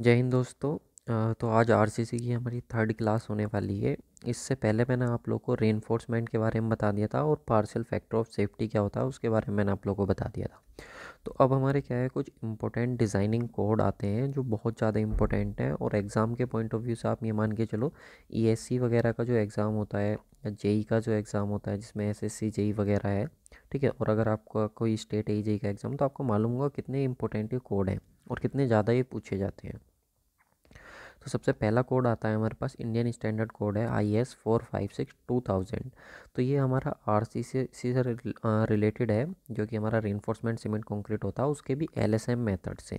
जय हिंद दोस्तों। तो आज आरसीसी की हमारी थर्ड क्लास होने वाली है। इससे पहले मैंने आप लोग को रेनफोर्समेंट के बारे में बता दिया था और पार्शियल फैक्टर ऑफ सेफ्टी क्या होता है उसके बारे में मैंने आप लोग को बता दिया था। तो अब हमारे क्या है, कुछ इंपॉर्टेंट डिज़ाइनिंग कोड आते हैं जो बहुत ज़्यादा इंपॉर्टेंट हैं और एग्ज़ाम के पॉइंट ऑफ व्यू से आप ये मान के चलो ईएस वगैरह का जो एग्ज़ाम होता है या जेई का जो एग्ज़ाम होता है जिसमें एसएससी जेई वगैरह है, ठीक है। और अगर आपका कोई स्टेट ए जेई का एग्ज़ाम, तो आपको मालूम होगा कितने इंपॉर्टेंट कोड हैं और कितने ज़्यादा ये पूछे जाते हैं। तो सबसे पहला कोड आता है हमारे पास, इंडियन स्टैंडर्ड कोड है आईएस 456:2000। तो ये हमारा आरसीसी से रिलेटेड है, जो कि हमारा रिइंफोर्समेंट सीमेंट कंक्रीट होता है उसके भी एलएसएम मेथड से।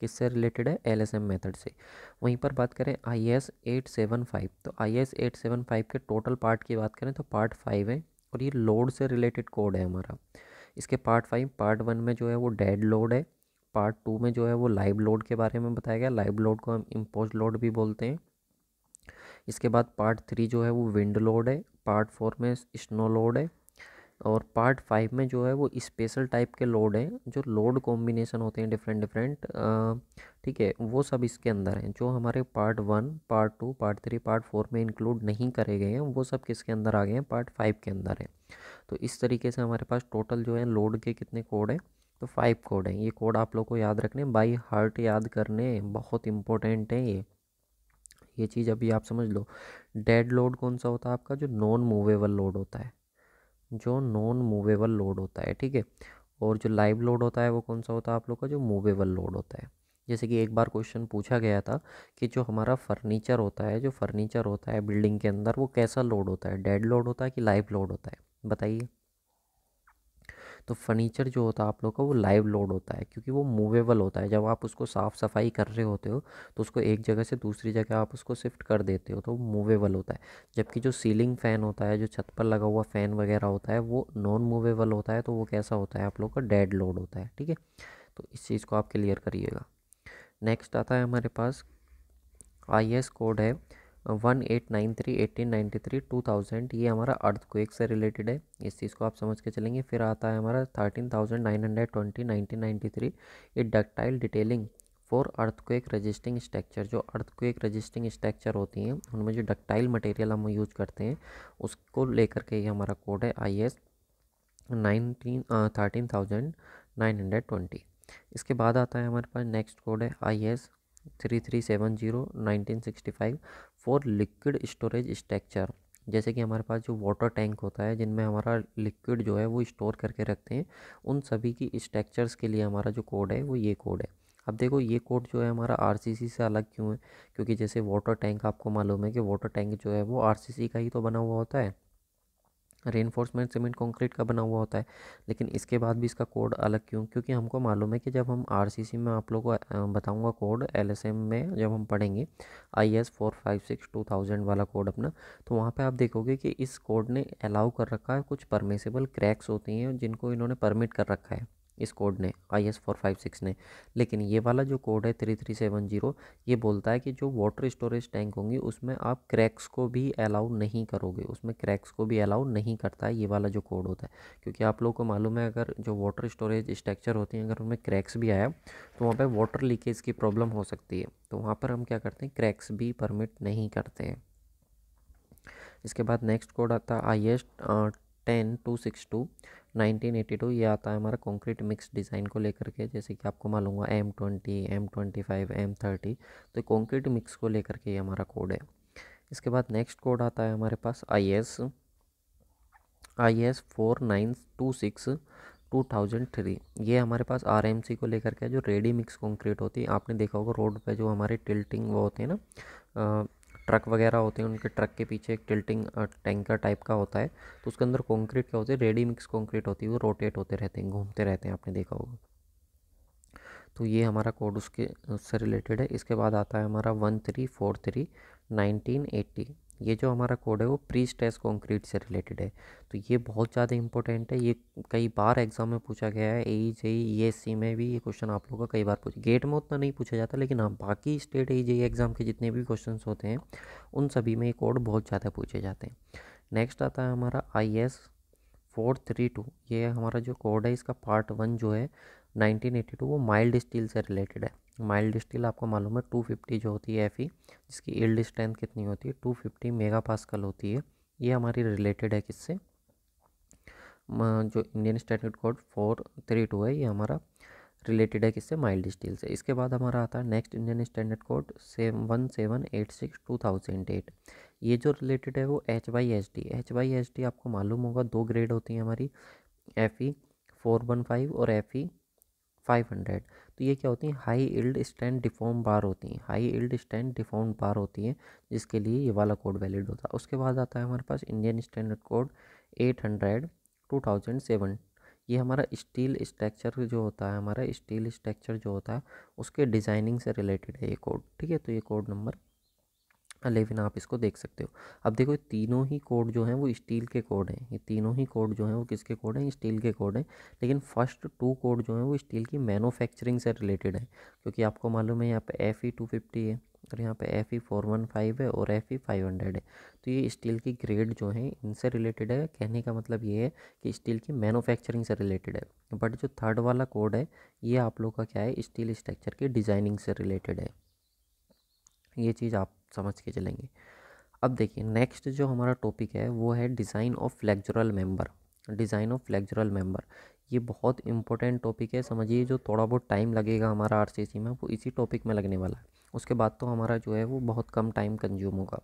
किससे रिलेटेड है? एलएसएम मेथड से। वहीं पर बात करें आईएस 875, तो आईएस 875 के टोटल पार्ट की बात करें तो पार्ट 5 है और ये लोड से रिलेटेड कोड है हमारा। इसके पार्ट 5, पार्ट 1 में जो है वो डेड लोड है, पार्ट 2 में जो है वो लाइव लोड के बारे में बताया गया। लाइव लोड को हम इम्पोज लोड भी बोलते हैं। इसके बाद पार्ट 3 जो है वो विंड लोड है, पार्ट 4 में स्नो लोड है और पार्ट 5 में जो है वो स्पेशल टाइप के लोड हैं, जो लोड कॉम्बिनेशन होते हैं डिफरेंट, ठीक है, वो सब इसके अंदर हैं। जो हमारे पार्ट 1, पार्ट 2, पार्ट 3, पार्ट 4 में इंक्लूड नहीं करे गए हैं वो सब किसके अंदर आ गए हैं? पार्ट 5 के अंदर है। तो इस तरीके से हमारे पास टोटल जो है लोड के कितने कोड हैं? तो 5 कोड हैं। ये कोड आप लोग को याद रखने, बाई हार्ट याद करने, बहुत इंपॉर्टेंट हैं ये चीज़ अभी आप समझ लो। डेड लोड कौन सा होता है आपका? जो नॉन मूवेबल लोड होता है, जो नॉन मूवेबल लोड होता है, ठीक है। और जो लाइव लोड होता है वो कौन सा होता है आप लोग का? जो मूवेबल लोड होता है। जैसे कि एक बार क्वेश्चन पूछा गया था कि जो हमारा फर्नीचर होता है, जो फर्नीचर होता है बिल्डिंग के अंदर, वो कैसा लोड होता है? डेड लोड होता है कि लाइव लोड होता है? बताइए। तो फर्नीचर जो होता है आप लोग का वो लाइव लोड होता है, क्योंकि वो मूवेबल होता है। जब आप उसको साफ़ सफाई कर रहे होते हो तो उसको एक जगह से दूसरी जगह आप उसको शिफ्ट कर देते हो, तो वो मूवेबल होता है। जबकि जो सीलिंग फ़ैन होता है, जो छत पर लगा हुआ फ़ैन वगैरह होता है, वो नॉन मूवेबल होता है। तो वो कैसा होता है आप लोग का? डेड लोड होता है, ठीक है। तो इस चीज़ को आप क्लियर करिएगा। नेक्स्ट आता है हमारे पास आईएस कोड है 1893, 1893, 2000। ये हमारा अर्थक्वेक से रिलेटेड है, इस चीज़ को आप समझ के चलेंगे। फिर आता है हमारा 13920, 1993। ये ductile detailing for earthquake resisting structure, जो अर्थक्वेक रजिस्टिंग स्ट्रक्चर होती हैं उनमें जो डक्टाइल मटेरियल हम यूज करते हैं उसको लेकर के ये हमारा कोड है आईएस 13920। इसके बाद आता है हमारे पास नेक्स्ट कोड है IS 3370 1965 for liquid storage structure. जैसे कि हमारे पास जो वाटर टैंक होता है जिनमें हमारा लिक्विड जो है वो स्टोर करके रखते हैं, उन सभी की स्ट्रक्चर्स के लिए हमारा जो कोड है वो ये कोड है। अब देखो ये कोड जो है हमारा आरसीसी से अलग क्यों है? क्योंकि जैसे वाटर टैंक, आपको मालूम है कि वाटर टैंक जो है वो आरसीसी का ही तो बना हुआ होता है, रेनफोर्समेंट सीमेंट कंक्रीट का बना हुआ होता है, लेकिन इसके बाद भी इसका कोड अलग क्यों? क्योंकि हमको मालूम है कि जब हम आरसीसी में आप लोगों को बताऊंगा कोड, एलएसएम में जब हम पढ़ेंगे आईएस 456:2000 वाला कोड अपना, तो वहाँ पे आप देखोगे कि इस कोड ने अलाउ कर रखा है, कुछ परमिसेबल क्रैक्स होती हैं जिनको इन्होंने परमिट कर रखा है इस कोड ने, आईएस 456 ने। लेकिन ये वाला जो कोड है 3370, ये बोलता है कि जो वाटर स्टोरेज टैंक होंगी उसमें आप क्रैक्स को भी अलाउ नहीं करोगे, उसमें क्रैक्स को भी अलाउ नहीं करता है ये वाला जो कोड होता है। क्योंकि आप लोगों को मालूम है अगर जो वाटर स्टोरेज स्ट्रक्चर होती हैं अगर उनमें क्रैक्स भी आया तो वहाँ पर वाटर लीकेज की प्रॉब्लम हो सकती है, तो वहाँ पर हम क्या करते हैं? क्रैक्स भी परमिट नहीं करते हैं। इसके बाद नेक्स्ट कोड आता है आईएस 10262 1982। ये आता है हमारा कंक्रीट मिक्स डिज़ाइन को लेकर के। जैसे कि आपको मालूम होगा M20, M25, M30, तो कंक्रीट मिक्स को लेकर के ये हमारा कोड है। इसके बाद नेक्स्ट कोड आता है हमारे पास आई एस 4926 2003। ये हमारे पास आरएमसी को लेकर के, जो रेडी मिक्स कंक्रीट होती है। आपने देखा होगा रोड पे जो हमारे टिल्टिंग वो होते हैं ना, ट्रक वगैरह होते हैं, उनके ट्रक के पीछे एक टिल्टिंग टैंकर टाइप का होता है, तो उसके अंदर कंक्रीट क्या होते हैं? रेडी मिक्स कंक्रीट होती है, वो रोटेट होते रहते हैं, घूमते रहते हैं, आपने देखा होगा। तो ये हमारा कोड उसके उससे रिलेटेड है। इसके बाद आता है हमारा 1343 1980। ये जो हमारा कोड है वो प्री स्ट्रेस कंक्रीट से रिलेटेड है। तो ये बहुत ज़्यादा इंपॉर्टेंट है, ये कई बार एग्जाम में पूछा गया है, ए जेई ईएससी में भी ये क्वेश्चन आप लोगों का कई बार पूछा। गेट में उतना नहीं पूछा जाता, लेकिन हाँ बाकी स्टेट ए जेई एग्ज़ाम के जितने भी क्वेश्चंस होते हैं उन सभी में ये कोड बहुत ज़्यादा पूछे जाते हैं। नेक्स्ट आता है हमारा आईएस 432। ये हमारा जो कोड है इसका पार्ट 1 जो है 1982, वो माइल्ड स्टील से रिलेटेड है। माइल्ड स्टील आपको मालूम है 250 जो होती है एफई, जिसकी यील्ड स्ट्रेंथ कितनी होती है 250 मेगापास्कल होती है। ये हमारी रिलेटेड है किससे, जो इंडियन स्टैंडर्ड कोड 432 है, ये हमारा रिलेटेड है किससे, माइल्ड स्टील से। इसके बाद हमारा आता है नेक्स्ट इंडियन स्टैंडर्ड कोड 1786/2008। ये जो रिलेटेड है वो एच वाई एच डी आपको मालूम होगा दो ग्रेड होती है हमारी, एफई 415 और एफई 500। तो ये क्या होती हैं, high yield strand deform bar होती हैं, high yield strand deform bar होती हैं, जिसके लिए ये वाला कोड वैलिड होता है। उसके बाद आता है हमारे पास इंडियन स्टैंडर्ड कोड 800/2007। ये हमारा स्टील स्ट्रक्चर जो होता है, हमारा स्टील स्ट्रक्चर जो होता है उसके डिज़ाइनिंग से रिलेटेड है ये कोड, ठीक है। तो ये कोड नंबर 11 आप इसको देख सकते हो। अब देखो तीनों ही कोड जो हैं वो स्टील के कोड हैं, ये तीनों ही कोड जो हैं वो किसके कोड हैं, स्टील के कोड हैं। लेकिन फर्स्ट टू कोड जो हैं वो स्टील की मैन्युफैक्चरिंग से रिलेटेड है, क्योंकि आपको मालूम है यहाँ पे एफई 250 है और यहाँ पे एफई 415 है और एफई 500 है। तो ये स्टील की ग्रेड जो हैं इनसे रिलेटेड है। कहने का मतलब ये है कि स्टील की मैन्युफैक्चरिंग से रिलेटेड है। बट जो थर्ड वाला कोड है ये आप लोग का क्या है, स्टील स्ट्रक्चर की डिज़ाइनिंग से रिलेटेड है। ये चीज़ आप समझ के चलेंगे। अब देखिए नेक्स्ट जो हमारा टॉपिक है वो है design of flexural member. Design of flexural member ये बहुत इंपॉर्टेंट टॉपिक है, समझिए। जो थोड़ा बहुत टाइम लगेगा हमारा आरसीसी में वो इसी टॉपिक में लगने वाला है, उसके बाद तो हमारा जो है वो बहुत कम टाइम कंज्यूम होगा।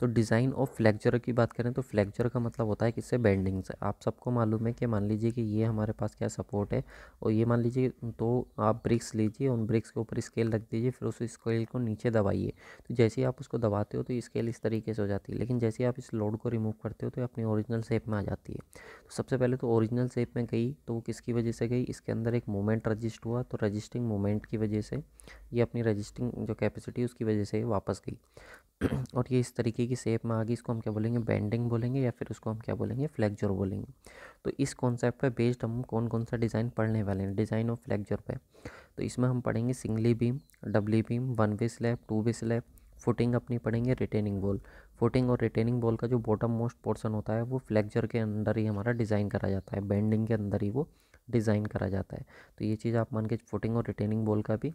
तो डिज़ाइन ऑफ फ्लेक्सर की बात करें तो फ्लेक्सर का मतलब होता है किससे, बेंडिंग से। आप सबको मालूम है कि मान लीजिए कि ये हमारे पास क्या सपोर्ट है और ये मान लीजिए, तो आप ब्रिक्स लीजिए, उन ब्रिक्स के ऊपर स्केल रख दीजिए, फिर उस स्केल को नीचे दबाइए। तो जैसे ही आप उसको दबाते हो तो स्केल इस तरीके से हो जाती है, लेकिन जैसे ही आप इस लोड को रिमूव करते हो तो अपनी ओरिजिनल शेप में आ जाती है। तो सबसे पहले तो ओरिजिनल शेप में गई, तो वो किसकी वजह से गई, इसके अंदर एक मोमेंट रजिस्ट हुआ, तो रजिस्टिंग मोमेंट की वजह से ये अपनी रजिस्टिंग जो कैपेसिटी उसकी वजह से वापस गई और ये इस तरीके की शेप में आ गई। इसको हम क्या बोलेंगे, बेंडिंग बोलेंगे, या फिर उसको हम क्या बोलेंगे, फ्लेक्सर बोलेंगे। तो इस कॉन्सेप्ट पे बेस्ड हम कौन कौन सा डिज़ाइन पढ़ने वाले हैं, डिज़ाइन ऑफ फ्लेक्सर पे। तो इसमें हम पढ़ेंगे singly beam, doubly beam, one way slab, two way slab, footing अपनी पढ़ेंगे, रिटेनिंग वॉल। फुटिंग और रिटेनिंग वॉल का जो बॉटम मोस्ट पोर्शन होता है वो फ्लेक्सर के अंदर ही हमारा डिज़ाइन करा जाता है, बेंडिंग के अंदर ही वो डिज़ाइन करा जाता है। तो ये चीज़ आप मान के, फुटिंग और रिटेनिंग वॉल का भी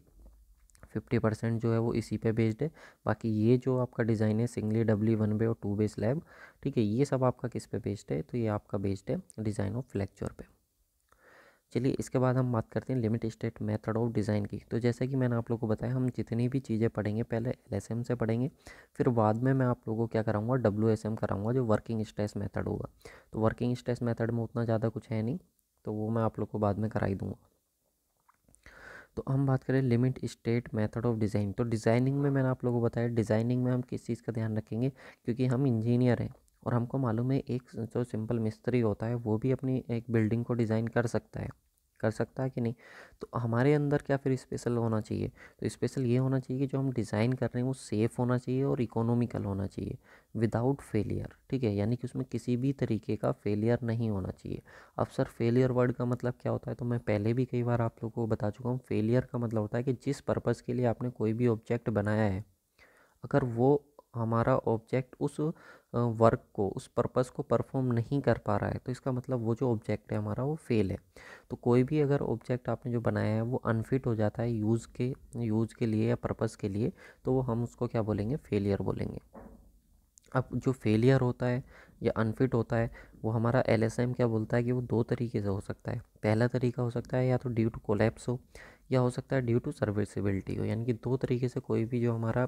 50% जो है वो इसी पे बेस्ड है। बाकी ये जो आपका डिज़ाइन है सिंगली, डबली, वन वे और टू वे स्लैब, ठीक है, ये सब आपका किस पे बेस्ड है, तो ये आपका बेस्ड है डिज़ाइन ऑफ फ्लेक्सर पे। चलिए इसके बाद हम बात करते हैं limit state method of design की। तो जैसा कि मैंने आप लोगों को बताया, हम जितनी भी चीज़ें पढ़ेंगे पहले एलएसएम से पढ़ेंगे, फिर बाद में मैं आप लोगों को क्या कराऊंगा, डब्ल्यूएसएम कराऊंगा, जो वर्किंग स्ट्रेस मेथड होगा। तो वर्किंग स्ट्रेस मेथड में उतना ज़्यादा कुछ है नहीं, तो वो मैं आप लोग को बाद में करा ही दूँगा। तो हम बात करें limit state method of design. तो डिज़ाइनिंग में मैंने आप लोगों को बताया, डिज़ाइनिंग में हम किस चीज़ का ध्यान रखेंगे, क्योंकि हम इंजीनियर हैं और हमको मालूम है एक जो सिंपल मिस्त्री होता है वो भी अपनी एक बिल्डिंग को डिज़ाइन कर सकता है कि नहीं। तो हमारे अंदर क्या फिर स्पेशल होना चाहिए, तो स्पेशल ये होना चाहिए कि जो हम डिज़ाइन कर रहे हैं वो सेफ़ होना चाहिए और इकोनॉमिकल होना चाहिए, विदाउट फेलियर, ठीक है। यानी कि उसमें किसी भी तरीके का फेलियर नहीं होना चाहिए। अब सर फेलियर वर्ड का मतलब क्या होता है, तो मैं पहले भी कई बार आप लोगों को बता चुका हूँ। फेलियर का मतलब होता है कि जिस पर्पज़ के लिए आपने कोई भी ऑब्जेक्ट बनाया है, अगर वो हमारा ऑब्जेक्ट उस वर्क को, उस पर्पस को परफॉर्म नहीं कर पा रहा है, तो इसका मतलब वो जो ऑब्जेक्ट है हमारा वो फेल है। तो कोई भी अगर ऑब्जेक्ट आपने जो बनाया है वो अनफिट हो जाता है यूज़ के लिए या पर्पस के लिए, तो वो हम उसको क्या बोलेंगे, फेलियर बोलेंगे। अब जो फेलियर होता है या अनफिट होता है वो हमारा एलएसएम क्या बोलता है कि वो दो तरीके से हो सकता है। पहला तरीका हो सकता है या तो ड्यू टू कोलैप्स हो, या हो सकता है ड्यू टू सर्विसेबिलिटी हो। यानी कि दो तरीके से कोई भी जो हमारा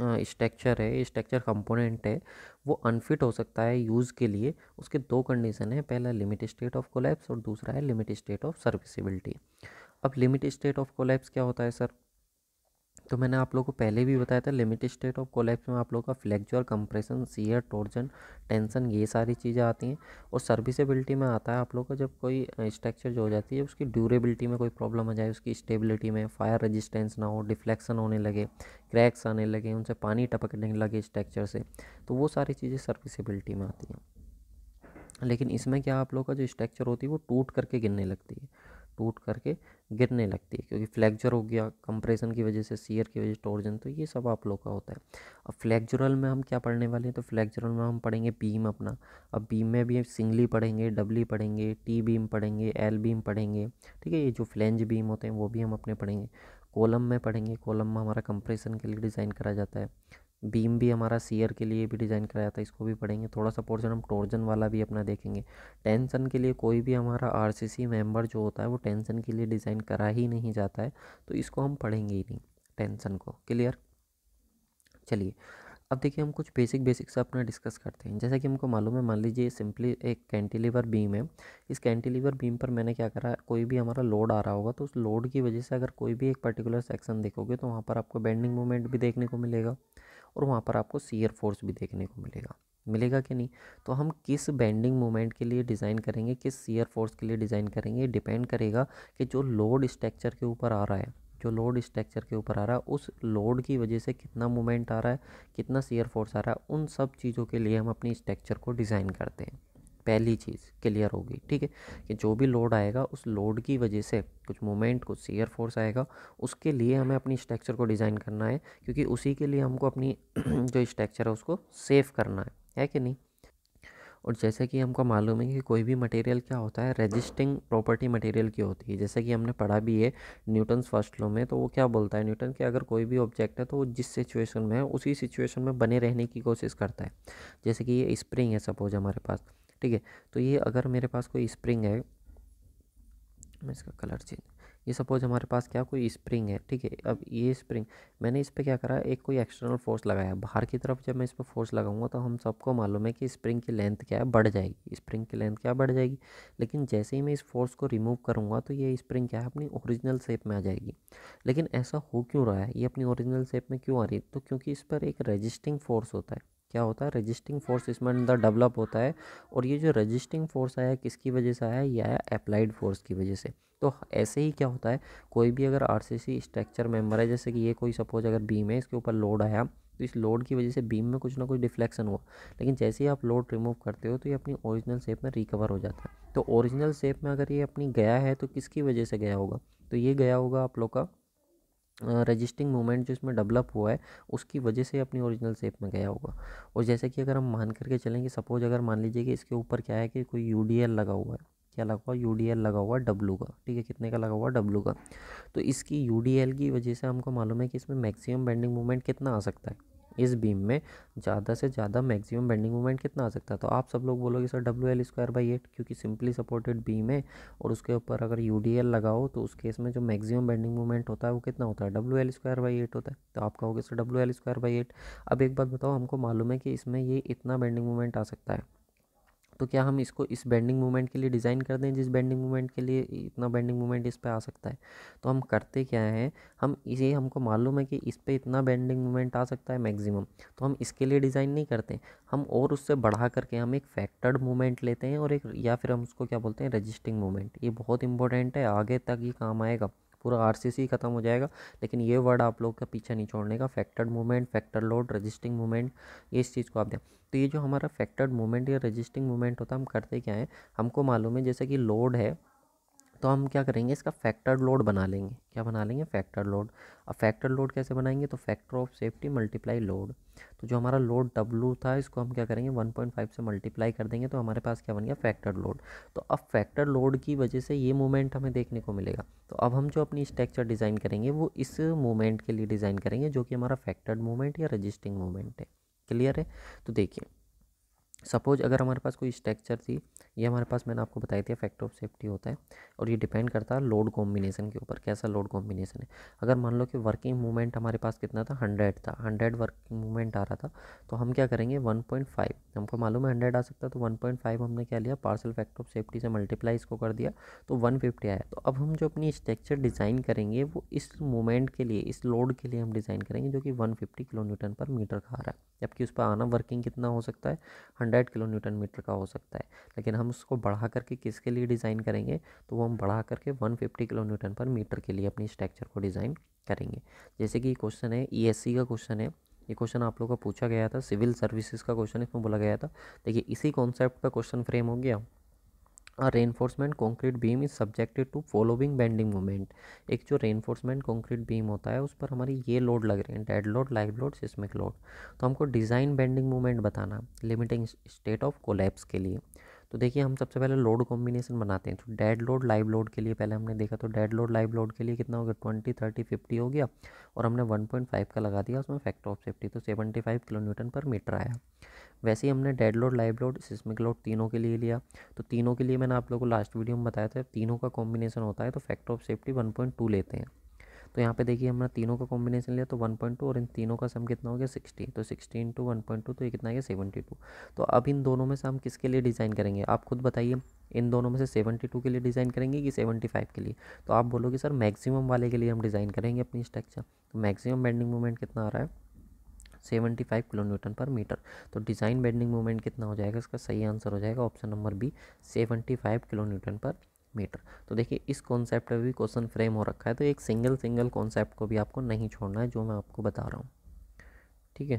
स्ट्रक्चर है, स्ट्रक्चर कंपोनेंट है, वो अनफिट हो सकता है यूज़ के लिए। उसके दो कंडीशन है, पहला लिमिट स्टेट ऑफ कोलैप्स और दूसरा है लिमिट स्टेट ऑफ सर्विसेबिलिटी। अब लिमिट स्टेट ऑफ कोलैप्स क्या होता है सर, तो मैंने आप लोगों को पहले भी बताया था। लिमिट स्टेट ऑफ कोलैप्स में आप लोगों का flexure, compression, shear, torsion, tension, ये सारी चीज़ें आती हैं। और सर्विसेबिलिटी में आता है आप लोगों का जब कोई स्ट्रक्चर जो हो जाती है उसकी ड्यूरेबिलिटी में कोई प्रॉब्लम आ जाए, उसकी स्टेबिलिटी में, फायर रजिस्टेंस ना हो, डिफ्लेक्शन होने लगे, क्रैक्स आने लगे, उनसे पानी टपकने लगे स्ट्रक्चर से, तो वो सारी चीज़ें सर्विसेबिलिटी में आती हैं। लेकिन इसमें क्या आप लोगों का जो स्ट्रक्चर होती है वो टूट करके गिरने लगती है, टूट करके गिरने लगती है, क्योंकि फ्लेक्चर हो गया कंप्रेशन की वजह से, सीयर की वजह से, टॉर्जन, तो ये सब आप लोग का होता है। अब फ्लेक्चुरल में हम क्या पढ़ने वाले हैं, तो फ्लेक्चुरल में हम पढ़ेंगे बीम अपना। अब बीम में भी सिंगली पढ़ेंगे, डबली पढ़ेंगे, टी बीम पढ़ेंगे, एल बीम पढ़ेंगे, ठीक है, ये जो फ्लेंज बीम होते हैं वो भी हम अपने पढ़ेंगे। कॉलम में पढ़ेंगे, कॉलम में हमारा कंप्रेशन के लिए डिज़ाइन करा जाता है, बीम भी हमारा सीयर के लिए भी डिज़ाइन कराया था, इसको भी पढ़ेंगे। थोड़ा सा पोर्शन हम टॉर्जन वाला भी अपना देखेंगे। टेंशन के लिए कोई भी हमारा आरसीसी मेंबर जो होता है वो टेंशन के लिए डिज़ाइन करा ही नहीं जाता है, तो इसको हम पढ़ेंगे ही नहीं, टेंशन को, क्लियर। चलिए अब देखिए हम कुछ बेसिक से अपना डिस्कस करते हैं। जैसा कि हमको मालूम है, मान लीजिए सिंपली एक कैंटिलीवर बीम है। इस कैंटिलीवर बीम पर मैंने क्या करा, कोई भी हमारा लोड आ रहा होगा तो उस लोड की वजह से अगर कोई भी एक पर्टिकुलर सेक्शन देखोगे तो वहाँ पर आपको बेंडिंग मोमेंट भी देखने को मिलेगा और वहाँ पर आपको शियर फोर्स भी देखने को मिलेगा, मिलेगा कि नहीं। तो हम किस बेंडिंग मोमेंट के लिए डिज़ाइन करेंगे, किस शियर फोर्स के लिए डिज़ाइन करेंगे, डिपेंड करेगा कि जो लोड स्ट्रक्चर के ऊपर आ रहा है, जो लोड स्ट्रक्चर के ऊपर आ रहा है उस लोड की वजह से कितना मोमेंट आ रहा है, कितना शियर फोर्स आ रहा है, उन सब चीज़ों के लिए हम अपनी स्ट्रक्चर को डिज़ाइन करते हैं। पहली चीज़ क्लियर होगी, ठीक है, कि जो भी लोड आएगा उस लोड की वजह से कुछ मोमेंट, कुछ शियर फोर्स आएगा, उसके लिए हमें अपनी स्ट्रक्चर को डिज़ाइन करना है, क्योंकि उसी के लिए हमको अपनी जो स्ट्रक्चर है उसको सेफ करना है कि नहीं। और जैसे कि हमको मालूम है कि कोई भी मटेरियल क्या होता है, रेजिस्टिंग प्रॉपर्टी मटेरियल की होती है। जैसे कि हमने पढ़ा भी है न्यूटन्स फर्स्ट लॉ में, तो वो क्या बोलता है न्यूटन कि अगर कोई भी ऑब्जेक्ट है तो वो जिस सिचुएशन में है उसी सिचुएशन में बने रहने की कोशिश करता है। जैसे कि ये स्प्रिंग है सपोज हमारे पास, ठीक है, तो ये अगर मेरे पास कोई स्प्रिंग है, मैं इसका कलर चेंज, ये सपोज हमारे पास क्या कोई स्प्रिंग है, ठीक है। अब ये स्प्रिंग मैंने इस पे क्या करा, एक कोई एक्सटर्नल फोर्स लगाया बाहर की तरफ। जब मैं इस पे फोर्स लगाऊंगा तो हम सबको मालूम है कि स्प्रिंग की लेंथ क्या है, बढ़ जाएगी, स्प्रिंग की लेंथ क्या बढ़ जाएगी। लेकिन जैसे ही मैं इस फोर्स को रिमूव करूँगा तो ये स्प्रिंग क्या है अपनी ओरिजिनल शेप में आ जाएगी। लेकिन ऐसा हो क्यों रहा है, ये अपनी ओरिजिनल शेप में क्यों आ रही है, तो क्योंकि इस पर एक रेजिस्टिंग फोर्स होता है। क्या होता है, रेजिस्टिंग फोर्स इसमें अंदर डेवलप होता है। और ये जो रेजिस्टिंग फोर्स आया किसकी वजह से आया, ये आया अप्लाइड फोर्स की वजह से। तो ऐसे ही क्या होता है, कोई भी अगर आरसीसी स्ट्रक्चर मेंबर है, जैसे कि ये कोई सपोज अगर बीम है, इसके ऊपर लोड आया तो इस लोड की वजह से बीम में कुछ ना कुछ डिफ्लेक्शन हुआ, लेकिन जैसे ही आप लोड रिमूव करते हो तो ये अपनी ओरिजिनल शेप में रिकवर हो जाता है। तो ओरिजिनल शेप में अगर ये अपनी गया है तो किसकी वजह से गया होगा, तो ये गया होगा आप लोग का रेजिस्टिंग मोमेंट जो इसमें डेवलप हुआ है उसकी वजह से अपनी ओरिजिनल शेप में गया होगा। और जैसे कि अगर हम मान करके चलें कि सपोज अगर मान लीजिए कि इसके ऊपर क्या है कि कोई यूडीएल लगा हुआ है, क्या लगा हुआ, यूडीएल लगा हुआ डब्लू का, ठीक है, कितने का लगा हुआ, डब्लू का। तो इसकी यूडीएल की वजह से हमको मालूम है कि इसमें मैक्सिमम बेंडिंग मोमेंट कितना आ सकता है, इस बीम में ज़्यादा से ज़्यादा मैक्सिमम बेंडिंग मोमेंट कितना आ सकता है। तो आप सब लोग बोलोगे सर WL²/8, क्योंकि सिंपली सपोर्टेड बीम है और उसके ऊपर अगर UDL लगाओ तो उस केस में जो मैक्सिमम बेंडिंग मोमेंट होता है वो कितना होता है, WL²/8 होता है। तो आप कहोगे सर WL²/8। अब एक बात बताओ, हमको मालूम है कि इसमें ये इतना बेंडिंग मोमेंट आ सकता है, तो क्या हम इसको इस बेंडिंग मोमेंट के लिए डिज़ाइन कर दें जिस बेंडिंग मोमेंट के लिए इतना बेंडिंग मोमेंट इस पे आ सकता है। तो हम करते क्या हैं, हम इसे, हमको मालूम है कि इस पे इतना बेंडिंग मोमेंट आ सकता है मैक्सिमम, तो हम इसके लिए डिज़ाइन नहीं करते, हम और उससे बढ़ा करके हम एक फैक्टर्ड मोमेंट लेते हैं और एक, या फिर हम उसको क्या बोलते हैं, रजिस्टिंग मोमेंट। ये बहुत इंपॉर्टेंट है, आगे तक ये काम आएगा, पूरा आरसीसी ख़त्म हो जाएगा, लेकिन ये वर्ड आप लोग का पीछा नहीं छोड़ने का। Factored moment, factor load, resisting moment, ये इस चीज़ को आप दें। तो ये जो हमारा फैक्टर्ड मोमेंट या रजिस्टिंग मोमेंट होता है, हम करते क्या है, हमको मालूम है जैसे कि लोड है तो हम क्या करेंगे, इसका फैक्टर्ड लोड बना लेंगे। क्या बना लेंगे, फैक्टर्ड लोड। अब फैक्टर्ड लोड कैसे बनाएंगे, तो factor of safety multiply load. तो जो हमारा लोड W था इसको हम क्या करेंगे 1.5 से मल्टीप्लाई कर देंगे, तो हमारे पास क्या बन गया, फैक्टर्ड लोड। तो अब फैक्टर्ड लोड की वजह से ये मोमेंट हमें देखने को मिलेगा। तो अब हम जो अपनी स्ट्रक्चर डिज़ाइन करेंगे वो इस मोमेंट के लिए डिज़ाइन करेंगे जो कि हमारा फैक्टर्ड मोमेंट या रजिस्टिंग मोमेंट है, क्लियर है। तो देखिए सपोज अगर हमारे पास कोई स्ट्रक्चर थी, ये हमारे पास, मैंने आपको बताया था फैक्टर ऑफ सेफ्टी होता है और ये डिपेंड करता है लोड कॉम्बिनेशन के ऊपर, कैसा लोड कॉम्बिनेशन है। अगर मान लो कि वर्किंग मोमेंट हमारे पास कितना था, 100 था, 100 वर्किंग मोमेंट आ रहा था, तो हम क्या करेंगे 1.5, हमको मालूम है 100 आ सकता है, तो 1.5 हमने क्या लिया, पार्शियल फैक्टर ऑफ सेफ्टी से मल्टीप्लाई इसको कर दिया, तो 150 आया। तो अब हम जो अपनी स्ट्रक्चर डिज़ाइन करेंगे वो इस मोमेंट के लिए, इस लोड के लिए हम डिज़ाइन करेंगे जो कि 150 kN/m का आ रहा है, जबकि उस पर आना वर्किंग कितना हो सकता है, 100 kN/m का हो सकता है। लेकिन हम उसको बढ़ा करके किसके लिए डिज़ाइन करेंगे, तो वो हम बढ़ा करके 150 kN/m के लिए अपनी स्ट्रक्चर को डिज़ाइन करेंगे। जैसे कि क्वेश्चन है ESC का क्वेश्चन है, ये क्वेश्चन आप लोगों का पूछा गया था, सिविल सर्विसेज का क्वेश्चन इसमें बोला गया था। देखिए इसी कॉन्सेप्ट का क्वेश्चन फ्रेम हो गया reinforcement concrete beam is subjected to following bending moment. एक जो रेनफोर्समेंट कंक्रीट बीम होता है उस पर हमारी ये लोड लग रहे हैं, dead load, live load, seismic load. तो हमको डिज़ाइन बेंडिंग मोमेंट बताना लिमिटिंग स्टेट ऑफ कोलैप्स के लिए। तो देखिए हम सबसे पहले लोड कॉम्बिनेशन बनाते हैं। तो डेड लोड लाइव लोड के लिए पहले हमने देखा, तो डेड लोड लाइव लोड के लिए कितना हो गया, 20, 30, 50 हो गया और हमने 1.5 का लगा दिया उसमें फैक्टर ऑफ सेफ्टी, तो 75 किलोन्यूटन पर मीटर आया। वैसे ही हमने dead load live load seismic load तीनों के लिए लिया, तो तीनों के लिए मैंने आप लोगों को लास्ट वीडियो में बताया था तीनों का कॉम्बिनेशन होता है तो फैक्टर ऑफ सेफ्टी 1.2 लेते हैं। तो यहाँ पे देखिए हमने तीनों का कॉम्बिनेशन लिया तो 1.2 और इन तीनों का सम कितना हो गया 60, तो 60 × 1.2 तो ये कितना है 72। तो अब इन दोनों में से हम किसके लिए डिज़ाइन करेंगे आप खुद बताइए, इन दोनों में से 72 के लिए डिज़ाइन करेंगे कि 75 के लिए। तो आप बोलोगे सर मैक्सिमम वाले के लिए हम डिज़ाइन करेंगे अपनी स्ट्रक्चर। तो मैक्सिमम बेंडिंग मोमेंट कितना आ रहा है 75 किलोन्यूटन पर मीटर, तो डिज़ाइन बेंडिंग मोमेंट कितना हो जाएगा, इसका सही आंसर हो जाएगा option number B 75 kilonewton per metre. तो देखिए इस कॉन्सेप्ट में भी क्वेश्चन फ्रेम हो रखा है, तो एक सिंगल कॉन्सेप्ट को भी आपको नहीं छोड़ना है जो मैं आपको बता रहा हूँ। ठीक है,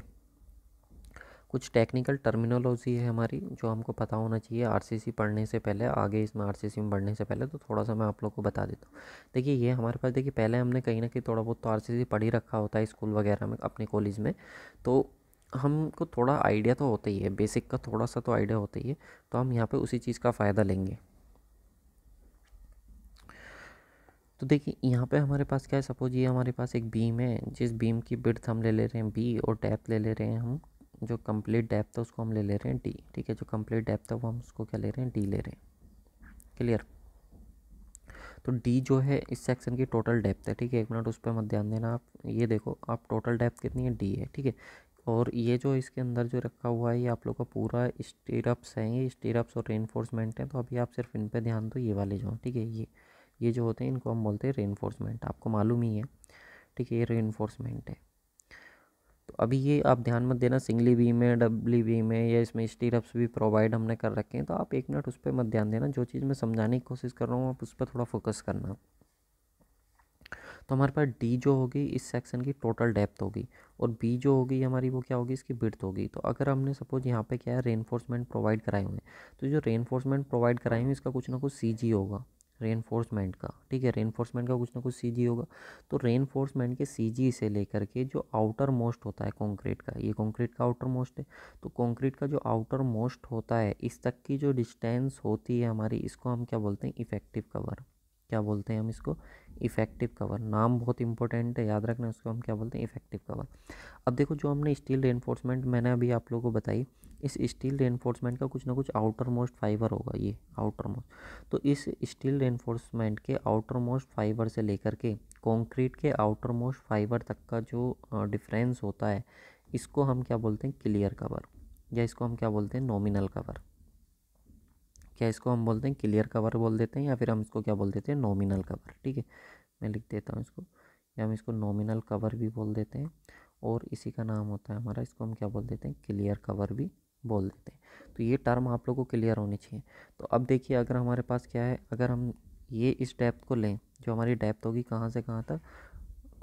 कुछ टेक्निकल टर्मिनोलॉजी है हमारी जो हमको पता होना चाहिए आरसीसी पढ़ने से पहले, आगे इसमें आरसीसी में बढ़ने से पहले, तो थोड़ा सा मैं आप लोग को बता देता हूँ। देखिए ये हमारे पास, देखिए पहले हमने कहीं ना कहीं थोड़ा बहुत तो आरसीसी पढ़ ही रखा होता है स्कूल वगैरह में, अपने कॉलेज में, तो हमको थोड़ा आइडिया तो होता ही है, बेसिक का थोड़ा सा तो आइडिया होता ही है। तो हम यहाँ पर उसी चीज़ का फ़ायदा लेंगे। तो देखिए यहाँ पे हमारे पास क्या है, सपोज ये हमारे पास एक बीम है जिस बीम की विड्थ हम ले रहे हैं बी और डेप्थ ले रहे हैं हम, जो कंप्लीट डेप्थ है उसको हम ले रहे हैं डी। ठीक है, जो कंप्लीट डेप्थ है वो हम उसको क्या ले रहे हैं डी ले रहे हैं। क्लियर, तो डी जो है इस सेक्शन की टोटल डेप्थ है। ठीक है, एक मिनट उस पर मत ध्यान देना आप, ये देखो आप टोटल डेप्थ कितनी है डी है। ठीक है, और ये जो इसके अंदर जो रखा हुआ है ये आप लोग का पूरा स्टिरअप्स हैं, ये स्टिरअप्स और रेनफोर्समेंट है। तो अभी आप सिर्फ इन पर ध्यान दो, ये वाले जो हैं। ठीक है, ये जो होते हैं इनको हम बोलते हैं रेनफोर्समेंट, आपको मालूम ही है। ठीक है, ये रेनफोर्समेंट है। तो अभी ये आप ध्यान मत देना सिंगली बीम है, डबली बीम है, या इसमें स्टिरअप्स भी प्रोवाइड हमने कर रखे हैं, तो आप एक मिनट उस पर मत ध्यान देना, जो चीज़ मैं समझाने की कोशिश कर रहा हूँ आप उस पर थोड़ा फोकस करना। तो हमारे पास डी जो होगी इस सेक्शन की टोटल डेप्थ होगी और बी जो होगी हमारी वो क्या होगी, इसकी विड्थ होगी। तो अगर हमने सपोज यहाँ पे क्या है रेनफोर्समेंट प्रोवाइड कराए हुए हैं, तो जो रेनफोर्समेंट प्रोवाइड कराए हुए इसका कुछ ना कुछ सीजी होगा रेनफोर्समेंट का। ठीक है, रेनफोर्समेंट का कुछ ना कुछ सीजी होगा। तो रेनफोर्समेंट के सीजी से लेकर के जो आउटर मोस्ट होता है कंक्रीट का, ये कंक्रीट का आउटर मोस्ट है, तो कंक्रीट का जो आउटर मोस्ट होता है इस तक की जो डिस्टेंस होती है हमारी, इसको हम क्या बोलते हैं इफेक्टिव कवर। क्या बोलते हैं हम इसको, इफेक्टिव कवर। नाम बहुत इंपॉर्टेंट है, याद रखना, उसको हम क्या बोलते हैं इफेक्टिव कवर। अब देखो जो हमने स्टील रेनफोर्समेंट मैंने अभी आप लोगों को बताई, इस स्टील रेनफोर्समेंट का कुछ ना कुछ आउटर मोस्ट फाइबर होगा, ये आउटर मोस्ट। तो इस स्टील रेनफोर्समेंट के आउटर मोस्ट फाइबर से लेकर के कंक्रीट के आउटर मोस्ट फाइबर तक का जो डिफरेंस होता है इसको हम क्या बोलते हैं क्लियर कवर, या इसको हम क्या बोलते हैं नॉमिनल कवर। क्या इसको हम बोलते हैं क्लियर कवर बोल देते हैं, या फिर हम इसको क्या बोल देते हैं नॉमिनल कवर। ठीक है, मैं लिख देता हूँ इसको, या हम इसको नॉमिनल कवर भी बोल देते हैं और इसी का नाम होता है हमारा, इसको हम क्या बोल देते हैं क्लियर कवर भी बोल देते हैं। तो ये टर्म आप लोगों को क्लियर होनी चाहिए। तो अब देखिए अगर हमारे पास क्या है, अगर हम ये इस डेप्थ को लें, जो हमारी डेप्थ होगी कहाँ से कहाँ तक,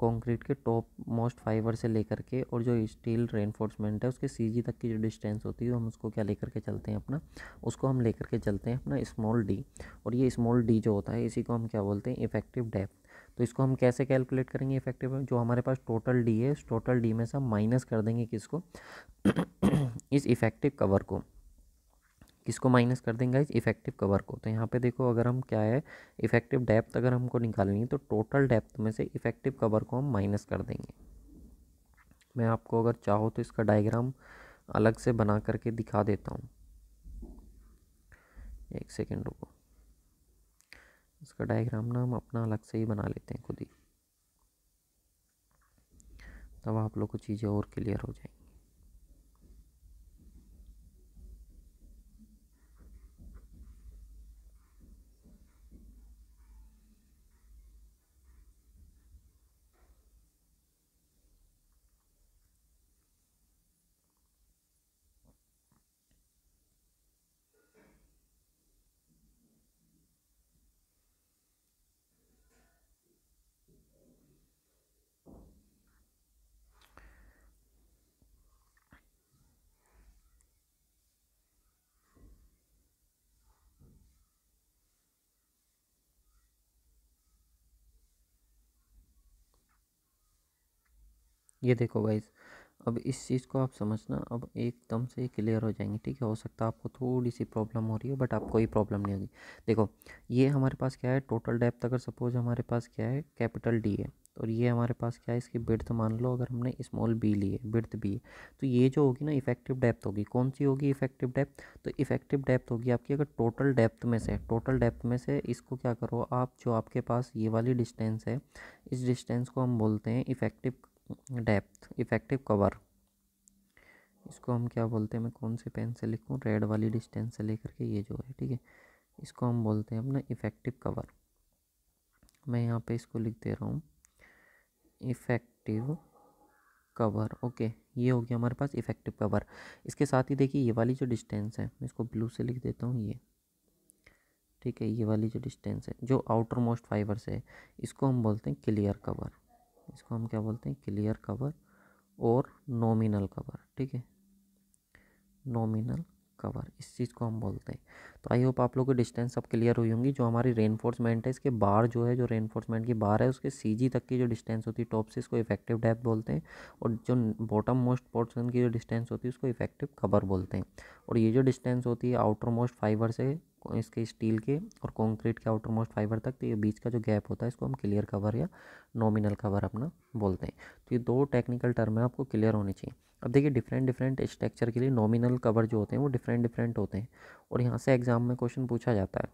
कंक्रीट के टॉप मोस्ट फाइबर से लेकर के और जो स्टील रेनफोर्समेंट है उसके सीजी तक की जो डिस्टेंस होती है हम उसको क्या लेकर के चलते हैं अपना, उसको हम लेकर के चलते हैं अपना स्मॉल डी। और ये स्मॉल डी जो होता है इसी को हम क्या बोलते हैं इफेक्टिव डेप्थ। तो इसको हम कैसे कैलकुलेट करेंगे इफेक्टिव, जो हमारे पास टोटल डी है उस टोटल डी में से हम माइनस कर देंगे किसको, इस इफेक्टिव कवर को। किसको माइनस कर देंगे, इस इफेक्टिव कवर को। तो यहाँ पे देखो अगर हम क्या है इफेक्टिव डेप्थ अगर हमको निकालनी है तो टोटल डेप्थ में से इफेक्टिव कवर को हम माइनस कर देंगे। मैं आपको अगर चाहो तो इसका डायग्राम अलग से बना करके दिखा देता हूँ, एक सेकेंड रुको, इसका डायग्राम ना हम अपना अलग से ही बना लेते हैं खुद ही, तब आप लोग को चीज़ें और क्लियर हो जाएंगी। ये देखो गाइस, अब इस चीज़ को आप समझना, अब एकदम से क्लियर हो जाएंगे, ठीक है। हो सकता है आपको थोड़ी सी प्रॉब्लम हो रही हो, बट आपको ये प्रॉब्लम नहीं होगी। देखो ये हमारे पास क्या है, टोटल डेप्थ अगर सपोज हमारे पास क्या है, कैपिटल डी है, और ये हमारे पास क्या है, इसकी विड्थ मान लो अगर हमने स्मॉल बी ली है, विड्थ बी है, तो ये जो होगी ना इफेक्टिव डेप्थ होगी, कौन सी होगी इफेक्टिव डेप्थ, तो इफेक्टिव डेप्थ होगी आपकी अगर टोटल डेप्थ में से, टोटल डेप्थ में से इसको क्या करो आप, जो आपके पास ये वाली डिस्टेंस है, इस डिस्टेंस को हम बोलते हैं इफेक्टिव डेप्थ, इफेक्टिव कवर, इसको हम क्या बोलते हैं, मैं कौन से पेन से लिखूँ, रेड वाली डिस्टेंस से लेकर के ये जो है, ठीक है, इसको हम बोलते हैं अपना इफेक्टिव कवर। मैं यहाँ पे इसको लिख दे रहा हूँ इफेक्टिव कवर, ओके, ये हो गया हमारे पास इफेक्टिव कवर। इसके साथ ही देखिए ये वाली जो डिस्टेंस है, मैं इसको ब्लू से लिख देता हूँ, ये ठीक है, ये वाली जो डिस्टेंस है जो आउटर मोस्ट फाइबर से है, इसको हम बोलते हैं क्लियर कवर, इसको हम क्या बोलते हैं, क्लियर कवर और नॉमिनल कवर, ठीक है, नॉमिनल कवर, इस चीज़ को हम बोलते हैं। तो आई होप आप लोगों की डिस्टेंस सब क्लियर हुई होंगी। जो हमारी रेनफोर्समेंट है, इसके बार जो है, जो रेनफोर्समेंट की बार है उसके सीजी तक की जो डिस्टेंस होती है टॉप से, इसको इफेक्टिव डेप्थ बोलते हैं, और जो बॉटम मोस्ट पोर्शन की जो डिस्टेंस होती है उसको इफेक्टिव कवर बोलते हैं। और ये जो डिस्टेंस होती है आउटर मोस्ट फाइबर से इसके स्टील के और कंक्रीट के आउटर मोस्ट फाइबर तक, तो ये बीच का जो गैप होता है इसको हम क्लियर कवर या नॉमिनल कवर अपना बोलते हैं। तो ये दो टेक्निकल टर्म है, आपको क्लियर होनी चाहिए। अब देखिए डिफरेंट डिफरेंट स्ट्रक्चर के लिए नॉमिनल कवर जो होते हैं वो डिफरेंट डिफरेंट होते हैं, और यहाँ से एग्जाम में क्वेश्चन पूछा जाता है।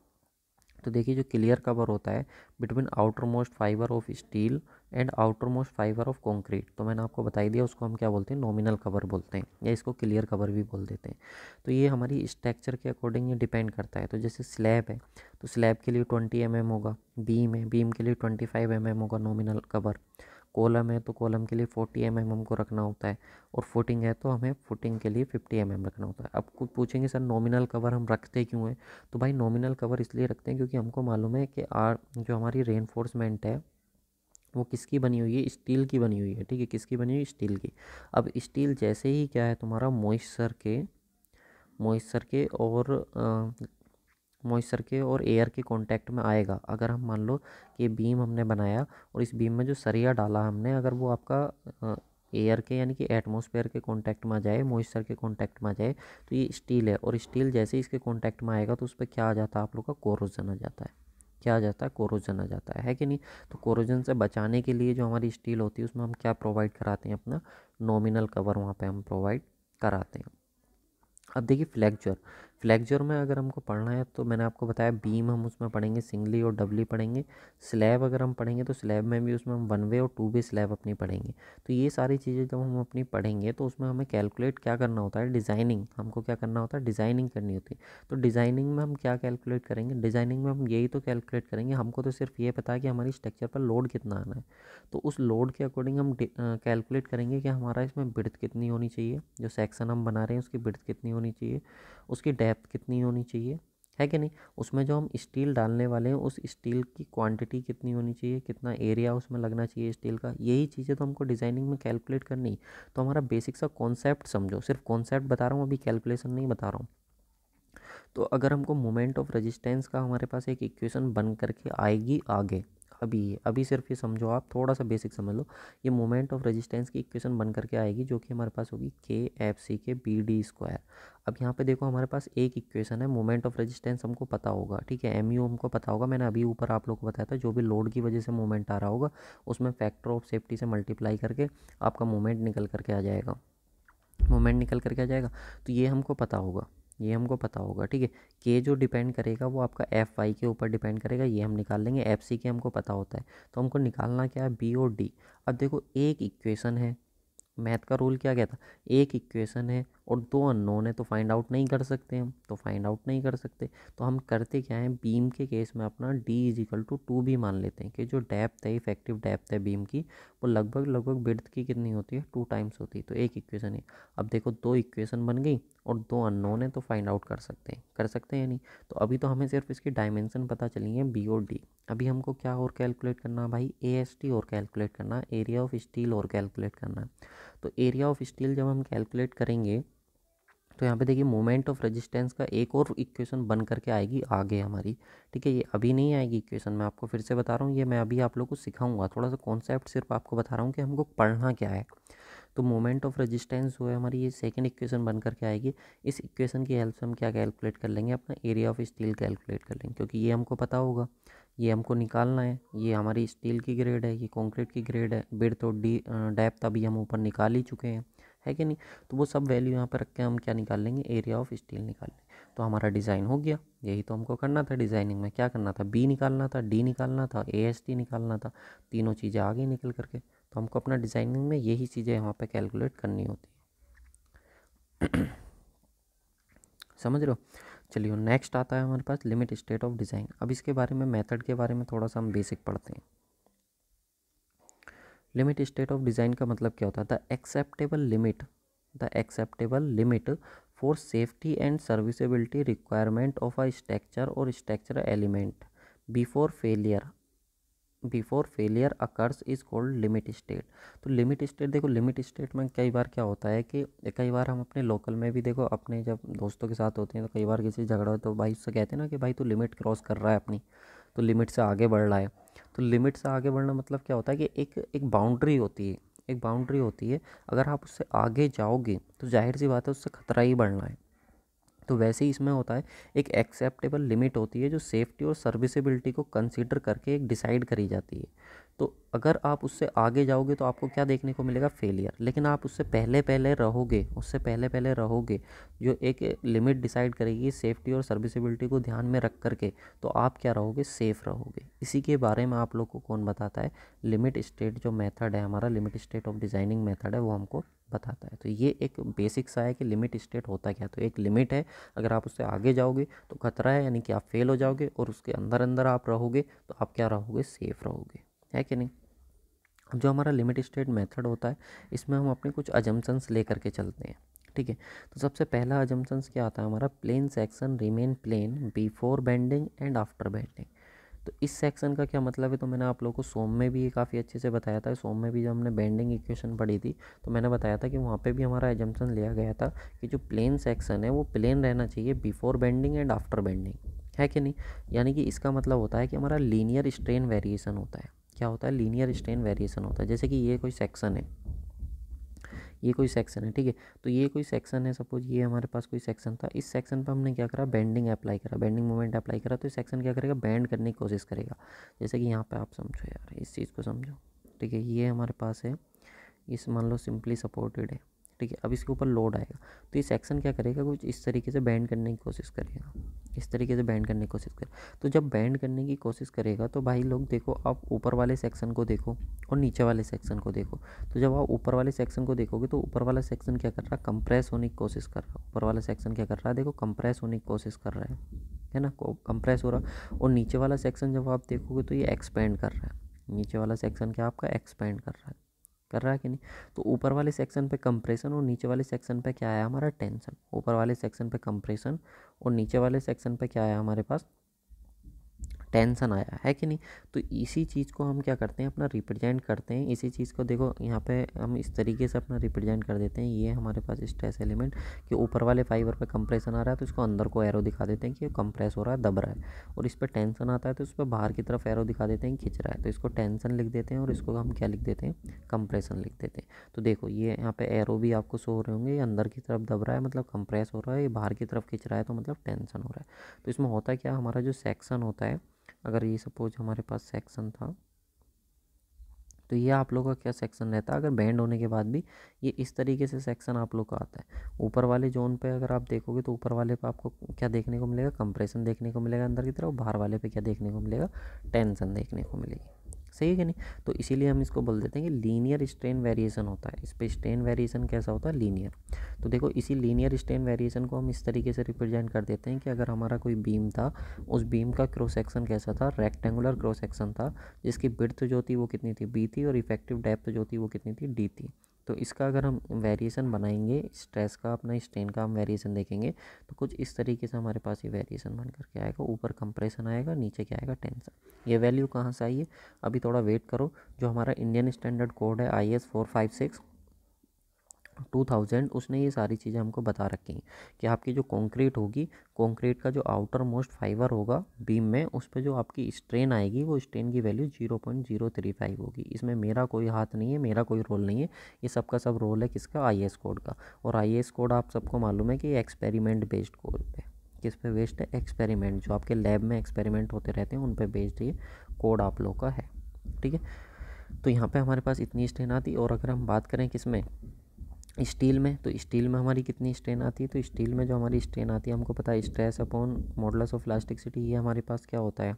तो देखिए जो क्लियर कवर होता है between outer most fibre of steel and outer most fibre of concrete, तो मैंने आपको बता ही दिया, उसको हम क्या बोलते हैं, नॉमिनल कवर बोलते हैं, या इसको क्लियर कवर भी बोल देते हैं। तो ये हमारी स्ट्रक्चर के अकॉर्डिंग ये डिपेंड करता है। तो जैसे स्लैब है, तो स्लैब के लिए 20 mm होगा, बीम है, बीम के लिए 25 mm होगा नॉमिनल कवर, कॉलम है तो कॉलम के लिए 40 mm हमको रखना होता है, और फुटिंग है तो हमें फुटिंग के लिए 50 mm रखना होता है। अब कुछ पूछेंगे सर नॉमिनल कवर हम रखते क्यों हैं, तो भाई नॉमिनल कवर इसलिए रखते हैं क्योंकि हमको मालूम है कि जो हमारी रेनफोर्समेंट है वो किसकी बनी हुई है, स्टील की बनी हुई है, ठीक है, किसकी बनी हुई, स्टील की। अब स्टील जैसे ही क्या है तुम्हारा मॉइस्चर के और एयर के कांटेक्ट में आएगा। अगर हम मान लो कि बीम हमने बनाया और इस बीम में जो सरिया डाला हमने, अगर वो आपका एयर के यानी कि एटमॉस्फेयर के कांटेक्ट में आ जाए, मॉइस्चर के कांटेक्ट में आ जाए, तो ये स्टील है, और स्टील जैसे ही इसके कांटेक्ट में आएगा तो उस पर क्या आ जाता है आप लोग का, कोरोजन आ जाता है। क्या आ जाता है, कोरोजन आ जाता है कि नहीं। तो कोरोजन से बचाने के लिए जो हमारी स्टील होती है उसमें हम क्या प्रोवाइड कराते हैं, अपना नॉमिनल कवर वहाँ पर हम प्रोवाइड कराते हैं। अब देखिए फ्लेक्चर, फ्लेक्चर में अगर हमको पढ़ना है तो मैंने आपको बताया बीम हम उसमें पढ़ेंगे, सिंगली और डबली पढ़ेंगे। स्लैब अगर हम पढ़ेंगे तो स्लैब में भी उसमें हम 1 वे और 2 वे स्लैब अपनी पढ़ेंगे। तो ये सारी चीज़ें जब हम अपनी पढ़ेंगे तो उसमें हमें कैलकुलेट क्या करना होता है, डिज़ाइनिंग, हमको क्या करना होता है, डिज़ाइनिंग करनी होती है। तो डिज़ाइनिंग में हम क्या कैलकुलेट करेंगे, डिज़ाइनिंग में हम यही तो कैलकुलेट करेंगे, हमको तो सिर्फ ये पता है कि हमारी स्ट्रक्चर पर लोड कितना आना है। तो उस लोड के अकॉर्डिंग हम कैलकुलेट करेंगे कि हमारा इसमें विड्थ कितनी होनी चाहिए, जो सेक्शन हम बना रहे हैं उसकी विड्थ कितनी होनी चाहिए, उसकी डेप्थ कितनी होनी चाहिए, है कि नहीं, उसमें जो हम स्टील डालने वाले हैं उस स्टील की क्वांटिटी कितनी होनी चाहिए, कितना एरिया उसमें लगना चाहिए स्टील का। यही चीज़ें तो हमको डिज़ाइनिंग में कैलकुलेट करनी। तो हमारा बेसिक सा कॉन्सेप्ट समझो, सिर्फ कॉन्सेप्ट बता रहा हूँ, अभी कैलकुलेशन नहीं बता रहा हूँ। तो अगर हमको मोमेंट ऑफ रेजिस्टेंस का हमारे पास एक इक्वेशन बन करके आएगी आगे, अभी सिर्फ ये समझो आप, थोड़ा सा बेसिक समझ लो, ये मोमेंट ऑफ रेजिस्टेंस की इक्वेशन बन करके आएगी जो कि हमारे पास होगी KFCK BD²। अब यहाँ पे देखो हमारे पास एक इक्वेशन है, मोमेंट ऑफ रेजिस्टेंस हमको पता होगा, ठीक है, MU हमको पता होगा, मैंने अभी ऊपर आप लोग को बताया था, जो भी लोड की वजह से मोमेंट आ रहा होगा उसमें फैक्टर ऑफ सेफ्टी से मल्टीप्लाई करके आपका मोमेंट निकल करके आ जाएगा, तो ये हमको पता होगा, ठीक है। के जो डिपेंड करेगा वो आपका एफवाई के ऊपर डिपेंड करेगा, ये हम निकाल लेंगे। एफसीके हमको पता होता है, तो हमको निकालना क्या है, बी और डी। अब देखो एक इक्वेशन है, मैथ का रूल क्या कहता है, एक इक्वेशन है और 2 अननोन है, तो फाइंड आउट नहीं कर सकते हम, तो हम करते क्या है, बीम के केस में अपना D = 2B मान लेते हैं कि जो डेप्थ है, इफेक्टिव डेप्थ है बीम की, वो लगभग विड्थ की कितनी होती है, 2 टाइम्स होती है। तो एक इक्वेशन है, अब देखो 2 इक्वेशन बन गई और 2 अननोन है, तो फाइंड आउट कर सकते हैं यानी। तो अभी तो हमें सिर्फ इसकी डायमेंशन पता चली है, बी और डी। अभी हमको क्या और कैलकुलेट करना है भाई, AST और कैलकुलेट करना है, एरिया ऑफ स्टील और कैलकुलेट करना है। तो एरिया ऑफ स्टील जब हम कैलकुलेट करेंगे तो यहाँ पे देखिए मोमेंट ऑफ रेजिस्टेंस का एक और इक्वेशन बन करके आएगी आगे हमारी, ठीक है। ये अभी नहीं आएगी इक्वेशन, मैं आपको फिर से बता रहा हूँ, ये मैं अभी आप लोग को सिखाऊंगा, थोड़ा सा कॉन्सेप्ट सिर्फ आपको बता रहा हूँ कि हमको पढ़ना क्या है। तो मोमेंट ऑफ रेजिस्टेंस जो है हमारी ये सेकंड इक्वेशन बन करके आएगी। इस इक्वेशन की हेल्प से हम क्या कैलकुलेट कर लेंगे, अपना एरिया ऑफ स्टील कैलकुलेट कर लेंगे, क्योंकि ये हमको पता होगा, ये हमको निकालना है, ये हमारी स्टील की ग्रेड है, ये कंक्रीट की ग्रेड है, विड्थ और डेप्थ अभी हम ऊपर निकाल ही चुके हैं, है कि नहीं। तो वो सब वैल्यू यहाँ पर रख के हम क्या निकाल लेंगे, एरिया ऑफ स्टील निकाल लेंगे। तो हमारा डिज़ाइन हो गया, यही तो हमको करना था। डिज़ाइनिंग में क्या करना था, बी निकालना था, डी निकालना था, AST निकालना था, तीनों चीज़ें आगे निकल करके। तो हमको अपना डिज़ाइनिंग में यही चीज़ें यहाँ पे कैलकुलेट करनी होती है, समझ रहे हो। चलिए नेक्स्ट आता है हमारे पास लिमिट स्टेट ऑफ डिज़ाइन। अब इसके बारे में, मेथड के बारे में थोड़ा सा हम बेसिक पढ़ते हैं। लिमिट स्टेट ऑफ डिज़ाइन का मतलब क्या होता है, the acceptable limit for safety and serviceability requirement of a structure और structural element before failure occurs is called limit state. तो लिमिट स्टेट, देखो लिमिट स्टेट में कई बार क्या होता है कि कई बार हम अपने लोकल में भी देखो, अपने जब दोस्तों के साथ होते हैं तो कई बार किसी झगड़ा हो तो भाई उससे कहते हैं ना कि भाई तू लिमिट क्रॉस कर रहा है अपनी, तो लिमिट से आगे बढ़ रहा है। तो लिमिट से आगे बढ़ना मतलब क्या होता है कि एक बाउंड्री होती है, एक बाउंड्री होती है, अगर आप उससे आगे जाओगे तो जाहिर सी बात है उससे खतरा ही बढ़ना है। तो वैसे ही इसमें होता है, एक एक्सेप्टेबल लिमिट होती है जो सेफ्टी और सर्विसेबिलिटी को कंसीडर करके एक डिसाइड करी जाती है। तो अगर आप उससे आगे जाओगे तो आपको क्या देखने को मिलेगा, फेलियर। लेकिन आप उससे पहले पहले रहोगे जो एक लिमिट डिसाइड करेगी सेफ्टी और सर्विसेबिलिटी को ध्यान में रख करके, तो आप क्या रहोगे, सेफ़ रहोगे। इसी के बारे में आप लोग को कौन बताता है, लिमिट स्टेट जो मेथड है हमारा, limit state of designing method है, वो हमको बताता है। तो ये एक बेसिक सा है कि लिमिट स्टेट होता क्या, तो एक लिमिट है, अगर आप उससे आगे जाओगे तो खतरा है, यानी कि आप फेल हो जाओगे, और उसके अंदर अंदर आप रहोगे तो आप क्या रहोगे, सेफ़ रहोगे, है कि नहीं। अब जो हमारा लिमिट स्टेट मेथड होता है इसमें हम अपने कुछ अजम्पशंस ले करके चलते हैं, ठीक है। तो सबसे पहला अजम्पशंस क्या आता है हमारा, plane section remain plane before bending and after bending. तो इस सेक्शन का क्या मतलब है, तो मैंने आप लोगों को सोम में भी ये काफ़ी अच्छे से बताया था। सोम में भी जब हमने बेंडिंग इक्वेशन पढ़ी थी तो मैंने बताया था कि वहाँ पे भी हमारा एजम्पशन लिया गया था कि जो प्लेन सेक्शन है वो प्लेन रहना चाहिए before bending and after bending, है कि नहीं। यानी कि इसका मतलब होता है कि हमारा लीनियर स्ट्रेन वेरिएशन होता है। क्या होता है, लीनियर स्ट्रेन वेरिएशन होता है। जैसे कि ये कोई सेक्शन है, ठीक है। तो ये कोई सेक्शन है, सपोज ये हमारे पास कोई सेक्शन था। इस सेक्शन पर हमने क्या करा, बेंडिंग अप्लाई करा, बेंडिंग मोमेंट अप्लाई करा। तो ये सेक्शन क्या करेगा, बेंड करने की कोशिश करेगा। जैसे कि यहाँ पे आप समझो यार, इस चीज़ को समझो, ठीक है। ये हमारे पास है, इस मान लो सिंपली सपोर्टेड है, ठीक है। अब इसके ऊपर लोड आएगा तो ये सेक्शन क्या करेगा, कुछ इस तरीके से बेंड करने की कोशिश करेगा, इस तरीके से बेंड करने की कोशिश करेगा। तो जब बेंड करने की कोशिश करेगा तो भाई लोग देखो, आप ऊपर वाले सेक्शन को देखो और नीचे वाले सेक्शन को देखो। तो जब आप ऊपर वाले सेक्शन को देखोगे तो ऊपर वाला सेक्शन क्या कर रहा है, कंप्रेस होने की कोशिश कर रहा है। ऊपर वाला सेक्शन क्या कर रहा है, देखो कंप्रेस होने की कोशिश कर रहा है ना, कंप्रेस हो रहा। और नीचे वाला सेक्शन जब आप देखोगे तो ये एक्सपेंड कर रहा है। नीचे वाला सेक्शन क्या आपका एक्सपेंड कर रहा है कि नहीं। तो ऊपर वाले सेक्शन पे कंप्रेशन और नीचे वाले सेक्शन पे क्या आया हमारा, टेंशन। ऊपर वाले सेक्शन पे कंप्रेशन और नीचे वाले सेक्शन पे क्या आया हमारे पास, टेंशन आया, है कि नहीं। तो इसी चीज़ को हम क्या करते हैं, अपना रिप्रेजेंट करते हैं। इसी चीज़ को देखो यहाँ पे हम इस तरीके से अपना रिप्रेजेंट कर देते हैं। ये हमारे पास स्ट्रेस एलिमेंट कि ऊपर वाले फाइबर पे कंप्रेशन आ रहा है तो इसको अंदर को एरो दिखा देते हैं कि ये कंप्रेस हो रहा है, दब रहा है। और इस पर टेंशन आता है तो उस पर बाहर की तरफ एरो दिखा देते हैं, खिंच रहा है। तो इसको टेंशन लिख देते हैं और इसको हम क्या लिख देते हैं, कंप्रेशन लिख देते हैं। तो देखो ये यहाँ पर एरो भी आपको शो हो रहे होंगे, ये अंदर की तरफ दब रहा है मतलब कंप्रेस हो रहा है, ये बाहर की तरफ खिंच रहा है तो मतलब टेंशन हो रहा है। तो इसमें होता क्या, हमारा जो सेक्शन होता है, अगर ये सपोज हमारे पास सेक्शन था तो ये आप लोगों का क्या सेक्शन रहता है, अगर बैंड होने के बाद भी ये इस तरीके से सेक्शन आप लोग का आता है। ऊपर वाले जोन पे अगर आप देखोगे तो ऊपर वाले पे आपको क्या देखने को मिलेगा, कंप्रेशन देखने को मिलेगा अंदर की तरफ। बाहर वाले पे क्या देखने को मिलेगा, टेंशन देखने को मिलेगी, सही है कि नहीं। तो इसीलिए हम इसको बोल देते हैं कि लीनियर स्ट्रेन वेरिएशन होता है। इस पर स्ट्रेन वेरिएशन कैसा होता है, लीनियर। तो देखो इसी लीनियर स्ट्रेन वेरिएशन को हम इस तरीके से रिप्रेजेंट कर देते हैं कि अगर हमारा कोई बीम था, उस बीम का क्रॉस सेक्शन कैसा था, रेक्टेंगुलर क्रॉस सेक्शन था, जिसकी विड्थ जो थी वो कितनी थी, बी थी, और इफेक्टिव डेप्थ जो थी वो कितनी थी, डी थी। तो इसका अगर हम वेरिएशन बनाएंगे, स्ट्रेस का अपना स्ट्रेन का हम वेरिएशन देखेंगे तो कुछ इस तरीके से हमारे पास ये वेरिएशन बन करके आएगा। ऊपर कंप्रेशन आएगा, नीचे क्या आएगा, टेंशन। ये वैल्यू कहाँ से आई है, अभी थोड़ा वेट करो। जो हमारा इंडियन स्टैंडर्ड कोड है IS 456 2000 उसने ये सारी चीज़ें हमको बता रखी हैं कि आपकी जो कंक्रीट होगी, कंक्रीट का जो आउटर मोस्ट फाइबर होगा बीम में, उस पर जो आपकी स्ट्रेन आएगी वो स्ट्रेन की वैल्यू 0.035 होगी। इसमें मेरा कोई हाथ नहीं है, मेरा कोई रोल नहीं है, ये सबका सब रोल है किसका, आईएस कोड का। और आईएस कोड आप सबको मालूम है कि एक्सपेरिमेंट बेस्ड कोड पे, किस पे बेस्ड है, एक्सपेरिमेंट, जो आपके लैब में एक्सपेरिमेंट होते रहते हैं उन पे बेस्ड ये कोड आप लोग का है। ठीक है, तो यहाँ पे हमारे पास इतनी स्ट्रेन आती। और अगर हम बात करें किस में, स्टील में, तो स्टील में हमारी कितनी स्ट्रेन आती है, तो स्टील में जो हमारी स्ट्रेन आती है हमको पता है stress upon modulus of plasticity, ये हमारे पास क्या होता है,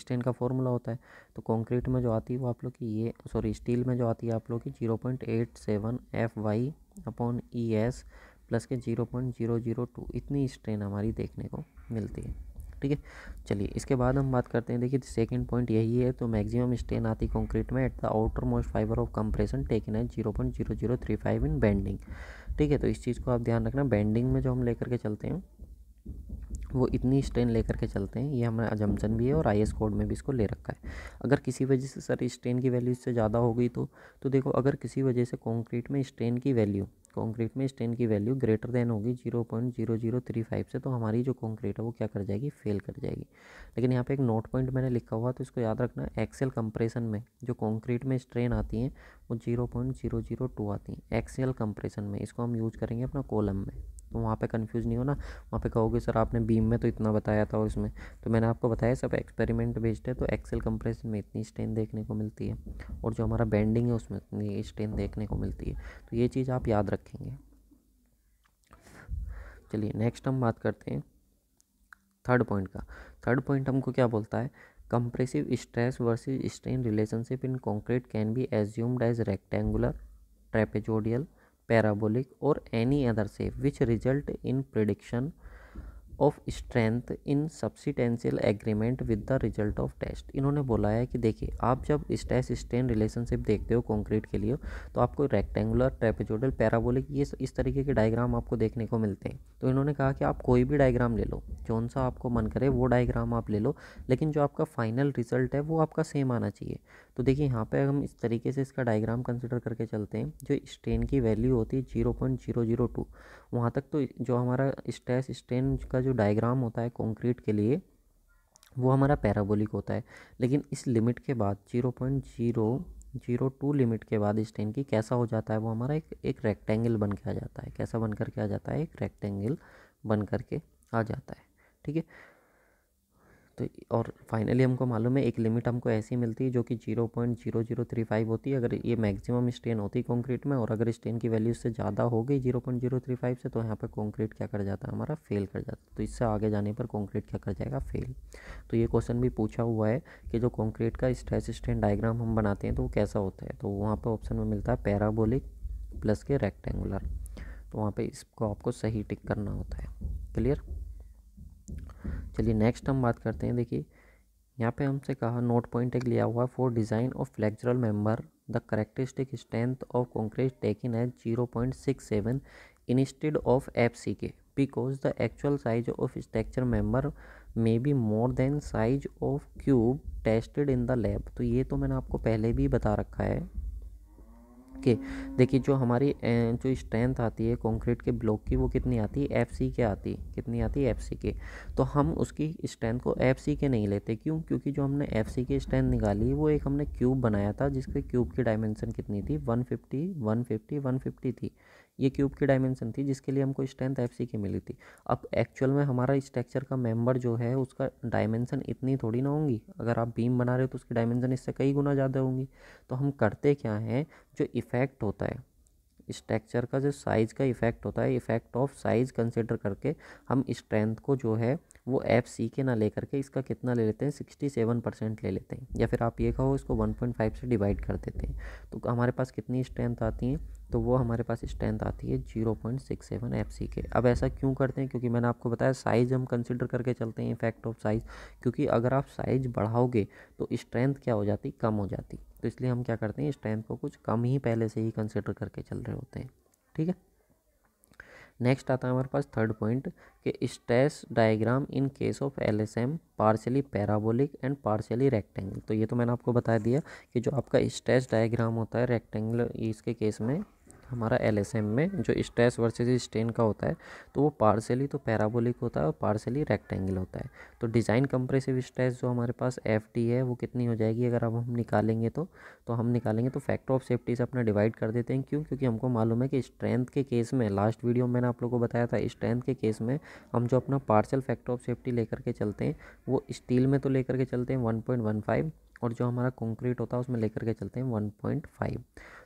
स्ट्रेन का फॉर्मूला होता है। तो कंक्रीट में जो आती है वो आप लोग की ये, सॉरी स्टील में जो आती है आप लोग की 0.87 एफवाई अपॉन ईएस प्लस के 0.002, इतनी स्ट्रेन हमारी देखने को मिलती है। ठीक है, चलिए इसके बाद हम बात करते हैं, देखिए सेकंड पॉइंट यही है। तो मैक्सिमम स्ट्रेन आती कंक्रीट में at the outer most fibre of compression taken है 0.0035 इन बेंडिंग। ठीक है, तो इस चीज़ को आप ध्यान रखना, बेंडिंग में जो हम लेकर के चलते हैं वो इतनी स्ट्रेन लेकर के चलते हैं, ये हमारा अजम्पशन भी है और आईएस कोड में भी इसको ले रखा है। अगर किसी वजह से सर स्ट्रेन की वैल्यू इससे ज़्यादा हो गई तो देखो, अगर किसी वजह से कंक्रीट में स्ट्रेन की वैल्यू, कंक्रीट में स्ट्रेन की वैल्यू ग्रेटर देन होगी 0.0035 से, तो हमारी जो कंक्रीट है वो क्या कर जाएगी, फेल कर जाएगी। लेकिन यहाँ पे एक नोट पॉइंट मैंने लिखा हुआ, तो इसको याद रखना, एक्सेल कंप्रेशन में जो कंक्रीट में स्ट्रेन आती हैं वो 0.002 आती हैं एक्सेल कंप्रेशन में। इसको हम यूज करेंगे अपना कॉलम में, तो वहाँ पे कंफ्यूज नहीं होना। वहाँ पे कहोगे सर आपने बीम में तो इतना बताया था और इसमें, तो मैंने आपको बताया सब एक्सपेरिमेंट बेस्ड है, तो एक्सेल कंप्रेशन में इतनी स्ट्रेन देखने को मिलती है और जो हमारा बेंडिंग है उसमें इतनी स्ट्रेन देखने को मिलती है। तो ये चीज़ आप याद रखेंगे। चलिए नेक्स्ट हम बात करते हैं थर्ड पॉइंट का। थर्ड पॉइंट हमको क्या बोलता है, compressive stress versus strain relationship in concrete can be assumed as rectangular, trapezoidal, parabolic और any other shape which result in prediction of strength in substantial agreement with the result of test. इन्होंने बोला है कि देखिए, आप जब stress strain relationship देखते हो कंक्रीट के लिए, तो आपको रेक्टेंगुलर, ट्रेपेजोइडल, पैराबोलिक, ये इस तरीके के डायग्राम आपको देखने को मिलते हैं। तो इन्होंने कहा कि आप कोई भी डायग्राम ले लो, जौन सा आपको मन करे वो डायग्राम आप ले लो, लेकिन जो आपका फाइनल रिजल्ट है वो आपका सेम आना चाहिए। तो देखिए यहाँ पर हम इस तरीके से इसका डायग्राम कंसिडर करके चलते हैं, जो स्ट्रेन की वैल्यू होती है 0.002, वहाँ तक तो जो हमारा स्ट्रेस स्ट्रेन का जो डायग्राम होता है कंक्रीट के लिए वो हमारा पैराबोलिक होता है। लेकिन इस लिमिट के बाद 0.002 लिमिट के बाद स्ट्रेन की कैसा हो जाता है, वो हमारा एक रेक्टेंगल बन के आ जाता है। कैसा बन करके आ जाता है, एक रेक्टेंगल बन करके आ जाता है। ठीक है, तो और फाइनली हमको मालूम है एक लिमिट हमको ऐसी मिलती है जो कि 0.0035 होती है अगर ये मैक्सिमम स्ट्रेन होती है कंक्रीट में, और अगर स्ट्रेन की वैल्यू इससे ज़्यादा हो गई 0.035 से, तो यहाँ पर कंक्रीट क्या कर जाता है, हमारा फेल कर जाता है। तो इससे आगे जाने पर कंक्रीट क्या कर जाएगा, फेल। तो ये क्वेश्चन भी पूछा हुआ है कि जो कंक्रीट का स्ट्रेस स्ट्रेन डायग्राम हम बनाते हैं तो वो कैसा होता है, तो वहाँ पर ऑप्शन में मिलता है पैराबोलिक प्लस के रेक्टेंगुलर, तो वहाँ पर इसको आपको सही टिक करना होता है। क्लियर। चलिए नेक्स्ट हम बात करते हैं, देखिए यहाँ पे हमसे कहा, नोट पॉइंट एक लिया हुआ, for design of flexural member the characteristic strength of concrete taken as 0.67 instead of एफसीके because the actual size of structure member may be more than size of cube tested in the lab. तो ये तो मैंने आपको पहले भी बता रखा है के देखिए, जो हमारी जो स्ट्रेंथ आती है कंक्रीट के ब्लॉक की वो कितनी आती है, एफसीके आती है। कितनी आती है, एफसीके। तो हम उसकी स्ट्रेंथ को एफसीके नहीं लेते, क्यों, क्योंकि जो हमने एफसीके स्ट्रेंथ निकाली वो एक हमने क्यूब बनाया था, जिसके क्यूब की डायमेंशन कितनी थी, 150 थी, ये क्यूब की डायमेंशन थी, जिसके लिए हमको स्ट्रेंथ एफसीके मिली थी। अब एक्चुअल में हमारा स्ट्रक्चर का मेंबर जो है उसका डायमेंशन इतनी थोड़ी ना होंगी, अगर आप बीम बना रहे हो तो उसकी डायमेंशन इससे कई गुना ज़्यादा होंगी। तो हम करते क्या हैं, जो इफ़ेक्ट होता है स्ट्रक्चर का, जो साइज़ का इफ़ेक्ट होता है, इफ़ेक्ट ऑफ साइज़ कंसिडर करके हम स्ट्रेंथ को जो है वो एफसीके ना लेकर के इसका कितना ले लेते हैं, 67% ले लेते हैं, या फिर आप ये कहो इसको 1.5 से डिवाइड कर देते हैं। तो हमारे पास कितनी स्ट्रेंथ आती है, तो वो हमारे पास स्ट्रेंथ आती है 0.67 एफसीके। अब ऐसा क्यों करते हैं, क्योंकि मैंने आपको बताया साइज़ हम कंसिडर करके चलते हैं, इफेक्ट ऑफ साइज़, क्योंकि अगर आप साइज़ बढ़ाओगे तो स्ट्रेंथ क्या हो जाती, कम हो जाती। तो इसलिए हम क्या करते हैं, स्ट्रेंथ को कुछ कम ही पहले से ही कंसिडर करके चल रहे होते हैं। ठीक है, नेक्स्ट आता है हमारे पास थर्ड पॉइंट के stress diagram in case of LSM partially parabolic and partially rectangle. तो ये तो मैंने आपको बता दिया कि जो आपका स्ट्रेस डायग्राम होता है रेक्टेंगल, इसके केस में हमारा एलएसएम में जो स्ट्रेस वर्सेस स्ट्रेन का होता है तो वो पार्शियली तो पैराबोलिक होता है और पार्शियली रेक्टेंगल होता है। तो डिज़ाइन कंप्रेसिव स्ट्रेस जो हमारे पास एफटी है वो कितनी हो जाएगी अगर अब हम निकालेंगे तो हम निकालेंगे तो फैक्टर ऑफ सेफ्टी से अपना डिवाइड कर देते हैं। क्यों? क्योंकि हमको मालूम है कि स्ट्रेंथ के केस में लास्ट वीडियो में मैंने आप लोगों को बताया था, स्ट्रेंथ के केस में हम जो अपना पार्शियल फैक्टर ऑफ सेफ्टी लेकर के चलते हैं वो स्टील में तो लेकर के चलते हैं 1.15 और जो हमारा कंक्रीट होता है उसमें लेकर के चलते हैं 1.5।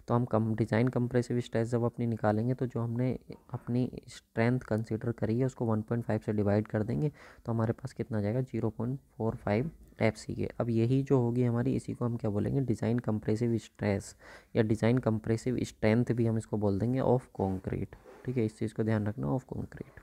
तो हम डिज़ाइन कंप्रेसिव स्ट्रेस जब अपनी निकालेंगे तो जो हमने अपनी स्ट्रेंथ कंसीडर करी है उसको 1.5 से डिवाइड कर देंगे तो हमारे पास कितना जाएगा 0.45 एफसीके। अब यही जो होगी हमारी, इसी को हम क्या बोलेंगे, डिज़ाइन कंप्रेसिव स्ट्रेस या डिज़ाइन कंप्रेसिव स्ट्रेंथ भी हम इसको बोल देंगे ऑफ कॉन्क्रीट। ठीक है, इस चीज़ को ध्यान रखना, ऑफ कॉन्क्रीट।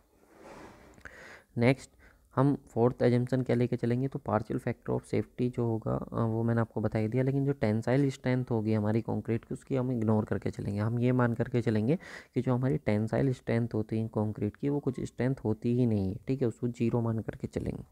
नेक्स्ट हम फोर्थ एजम्पशन क्या लेके चलेंगे तो पार्शियल फैक्टर ऑफ सेफ्टी जो होगा वो मैंने आपको बता ही दिया, लेकिन जो टेंसाइल स्ट्रेंथ होगी हमारी कंक्रीट की उसकी हम इग्नोर करके चलेंगे। हम ये मान करके चलेंगे कि जो हमारी टेंसाइल स्ट्रेंथ होती है कंक्रीट की वो कुछ स्ट्रेंथ होती ही नहीं है। ठीक है, उसको जीरो मान करके चलेंगे।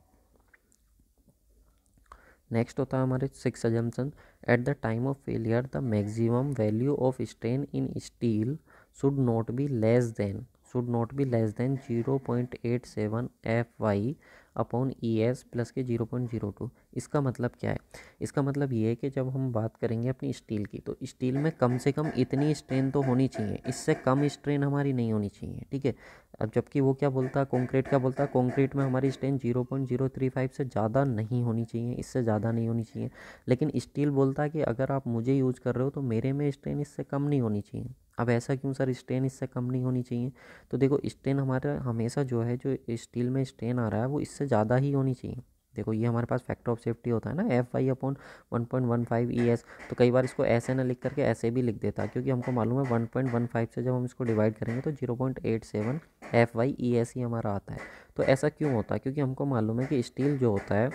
नेक्स्ट होता है हमारे six assumption, at the time of failure the maximum value of strain in steel should not be less than 0.87 fy upon ES plus के 0.02। इसका मतलब क्या है? इसका मतलब ये है कि जब हम बात करेंगे अपनी स्टील की तो स्टील में कम से कम इतनी स्ट्रेन तो होनी चाहिए, इससे कम स्ट्रेन हमारी नहीं होनी चाहिए। ठीक है, अब जबकि वो क्या बोलता है, कंक्रीट क्या बोलता है, कंक्रीट में हमारी स्ट्रेन 0.035 से ज़्यादा नहीं होनी चाहिए, इससे ज़्यादा नहीं होनी चाहिए। लेकिन स्टील बोलता है कि अगर आप मुझे यूज़ कर रहे हो तो मेरे में स्ट्रेन इससे कम नहीं होनी चाहिए। अब ऐसा क्यों सर, स्ट्रेन इससे कम नहीं होनी चाहिए? तो देखो, स्ट्रेन हमारा हमेशा जो है, जो स्टील में स्ट्रेन आ रहा है वो इससे ज़्यादा ही होनी चाहिए। देखो, ये हमारे पास फैक्टर ऑफ सेफ्टी होता है ना, एफ आई अपॉन 1.15 ईएस। तो कई बार इसको ऐसे ना लिख करके ऐसे भी लिख देता है क्योंकि हमको मालूम है 1.15 से जब हम इसको डिवाइड करेंगे तो 0.87 एफ वाई ईएस ही हमारा आता है। तो ऐसा क्यों होता है? क्योंकि हमको मालूम है कि स्टील जो होता है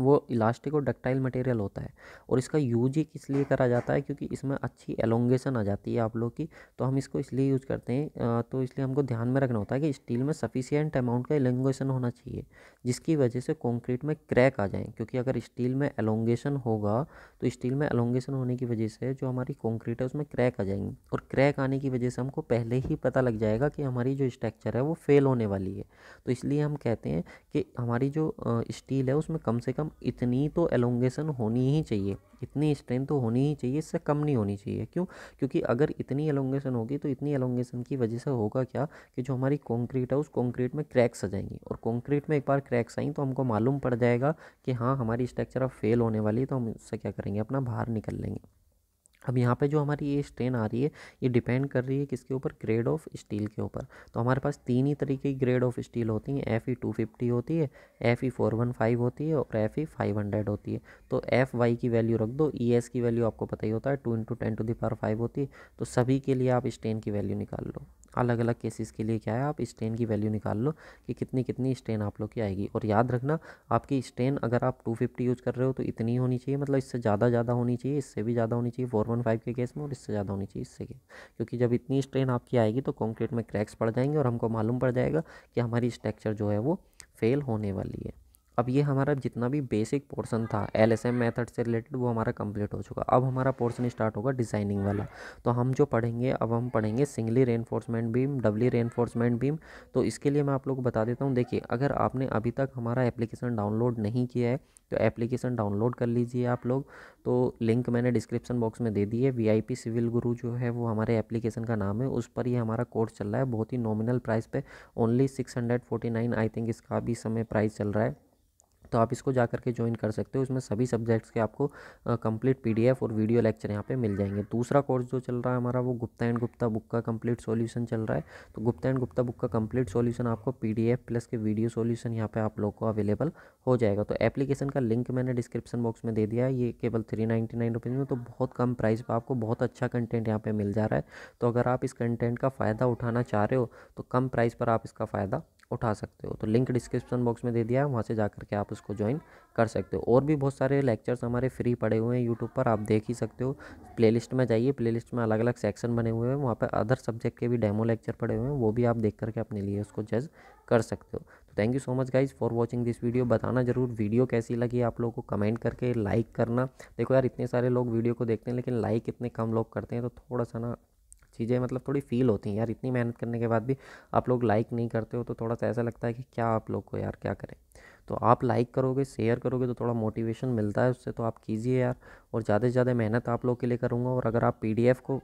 वो इलास्टिक और डक्टाइल मटेरियल होता है और इसका यूज ही इसलिए करा जाता है क्योंकि इसमें अच्छी एलोंगेशन आ जाती है आप लोग की, तो हम इसको इसलिए यूज़ करते हैं। तो इसलिए हमको ध्यान में रखना होता है कि स्टील में सफिशिएंट अमाउंट का एलोंगेशन होना चाहिए जिसकी वजह से कंक्रीट में क्रैक आ जाए, क्योंकि अगर स्टील में एलोंगेशन होगा तो स्टील में एलोंगेशन होने की वजह से जो हमारी कंक्रीट है उसमें क्रैक आ जाएंगी और क्रैक आने की वजह से हमको पहले ही पता लग जाएगा कि हमारी जो स्ट्रक्चर है वो फेल होने वाली है। तो इसलिए हम कहते हैं कि हमारी जो स्टील है उसमें कम से कम इतनी तो एलोंगेशन होनी ही चाहिए, इतनी स्ट्रेंथ तो होनी ही चाहिए, इससे कम नहीं होनी चाहिए। क्यों? क्योंकि अगर इतनी एलोंगेशन होगी तो इतनी एलोंगेशन की वजह से होगा क्या कि जो हमारी कंक्रीट है उस कंक्रीट में क्रैक्स आ जाएंगी और कंक्रीट में एक बार क्रैक्स आई तो हमको मालूम पड़ जाएगा कि हाँ हमारी स्ट्रक्चर अब फेल होने वाली है, तो हम उससे क्या करेंगे, अपना बाहर निकल लेंगे। अब यहाँ पे जो हमारी ये स्ट्रेन आ रही है ये डिपेंड कर रही है किसके ऊपर, ग्रेड ऑफ स्टील के ऊपर। तो हमारे पास तीन ही तरीके की ग्रेड ऑफ स्टील होती हैं, एफई 250 होती है, एफई 415 होती है और एफई 500 होती है। तो एफ वाई की वैल्यू रख दो, ईएस की वैल्यू आपको पता ही होता है 2 × 10⁵ होती है। तो सभी के लिए आप स्ट्रेन की वैल्यू निकाल लो, अलग अलग केसेस के लिए क्या है, आप स्ट्रेन की वैल्यू निकाल लो कि कितनी कितनी स्ट्रेन आप लोग की आएगी। और याद रखना, आपकी स्ट्रेन अगर आप 250 यूज़ कर रहे हो तो इतनी होनी चाहिए, मतलब इससे ज़्यादा होनी चाहिए, इससे भी ज़्यादा होनी चाहिए 415 के केस में, और इससे ज़्यादा होनी चाहिए इससे के, क्योंकि जब इतनी स्ट्रेन आपकी आएगी तो कंक्रीट में क्रैक्स पड़ जाएंगे और हमको मालूम पड़ जाएगा कि हमारी स्ट्रक्चर जो है वो फेल होने वाली है। अब ये हमारा जितना भी बेसिक पोर्शन था एलएसएम मेथड से रिलेटेड वो हमारा कंप्लीट हो चुका। अब हमारा पोर्शन स्टार्ट होगा डिज़ाइनिंग वाला। तो हम जो पढ़ेंगे, अब हम पढ़ेंगे singly reinforcement beam, doubly reinforcement beam. तो इसके लिए मैं आप लोग को बता देता हूँ, देखिए अगर आपने अभी तक हमारा एप्लीकेशन डाउनलोड नहीं किया है तो एप्लीकेशन डाउनलोड कर लीजिए आप लोग। तो लिंक मैंने डिस्क्रिप्शन बॉक्स में दे दी है। वीआईपी सिविल गुरु जो है वो हमारे एप्लीकेशन का नाम है, उस पर ही हमारा कोर्स चल रहा है बहुत ही नॉमिनल प्राइस पे, ओनली 649 आई थिंक इसका अभी समय प्राइस चल रहा है। तो आप इसको जा करके ज्वाइन कर सकते हो, इसमें सभी सब्जेक्ट्स के आपको कंप्लीट पीडीएफ और वीडियो लेक्चर यहाँ पे मिल जाएंगे। दूसरा कोर्स जो चल रहा है हमारा वो गुप्ता एंड गुप्ता बुक का कंप्लीट सॉल्यूशन चल रहा है। तो गुप्ता एंड गुप्ता बुक का कंप्लीट सॉल्यूशन आपको पीडीएफ प्लस के वीडियो सॉल्यूशन यहाँ पे आप लोग को अवेलेबल हो जाएगा। तो एप्लीकेशन का लिंक मैंने डिस्क्रिप्शन बॉक्स में दे दिया है, ये केवल 399 रुपीज़ में, तो बहुत कम प्राइस पर आपको बहुत अच्छा कंटेंट यहाँ पर मिल जा रहा है। तो अगर आप इस कंटेंट का फ़ायदा उठाना चाह रहे हो तो कम प्राइस पर आप इसका फ़ायदा उठा सकते हो। तो लिंक डिस्क्रिप्शन बॉक्स में दे दिया है, वहाँ से जा करके आप उसको ज्वाइन कर सकते हो। और भी बहुत सारे लेक्चर्स हमारे फ्री पड़े हुए हैं यूट्यूब पर, आप देख ही सकते हो। प्लेलिस्ट में जाइए, प्लेलिस्ट में अलग अलग सेक्शन बने हुए हैं, वहाँ पर अदर सब्जेक्ट के भी डेमो लेक्चर पड़े हुए हैं, वो भी आप देख करके अपने लिए उसको जज कर सकते हो। तो thank you so much guys for watching this video. बताना ज़रूर वीडियो कैसी लगी आप लोगों को, कमेंट करके लाइक करना। देखो यार, इतने सारे लोग वीडियो को देखते हैं लेकिन लाइक इतने कम लोग करते हैं, तो थोड़ा सा ना चीज़ें मतलब थोड़ी फ़ील होती हैं यार, इतनी मेहनत करने के बाद भी आप लोग लाइक नहीं करते हो तो थोड़ा सा ऐसा लगता है कि क्या आप लोग को यार क्या करें। तो आप लाइक करोगे, शेयर करोगे तो थोड़ा मोटिवेशन मिलता है उससे, तो आप कीजिए यार। और ज़्यादा से ज़्यादा मेहनत आप लोग के लिए करूँगा। और अगर आप PDF को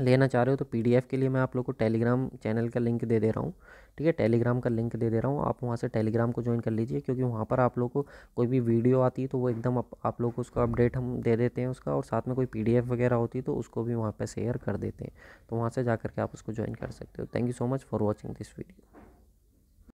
लेना चाह रहे हो तो PDF के लिए मैं आप लोग को टेलीग्राम चैनल का लिंक दे दे रहा हूँ, ठीक है, टेलीग्राम का लिंक दे दे रहा हूँ। आप वहाँ से टेलीग्राम को ज्वाइन कर लीजिए, क्योंकि वहाँ पर आप लोग को कोई भी वीडियो आती है तो वो एकदम आप लोग को उसका अपडेट हम दे देते हैं उसका, और साथ में कोई PDF वगैरह होती है तो उसको भी वहाँ पर शेयर कर देते हैं। तो वहाँ से जा करके आप उसको ज्वाइन कर सकते हो। Thank you so much for watching this video.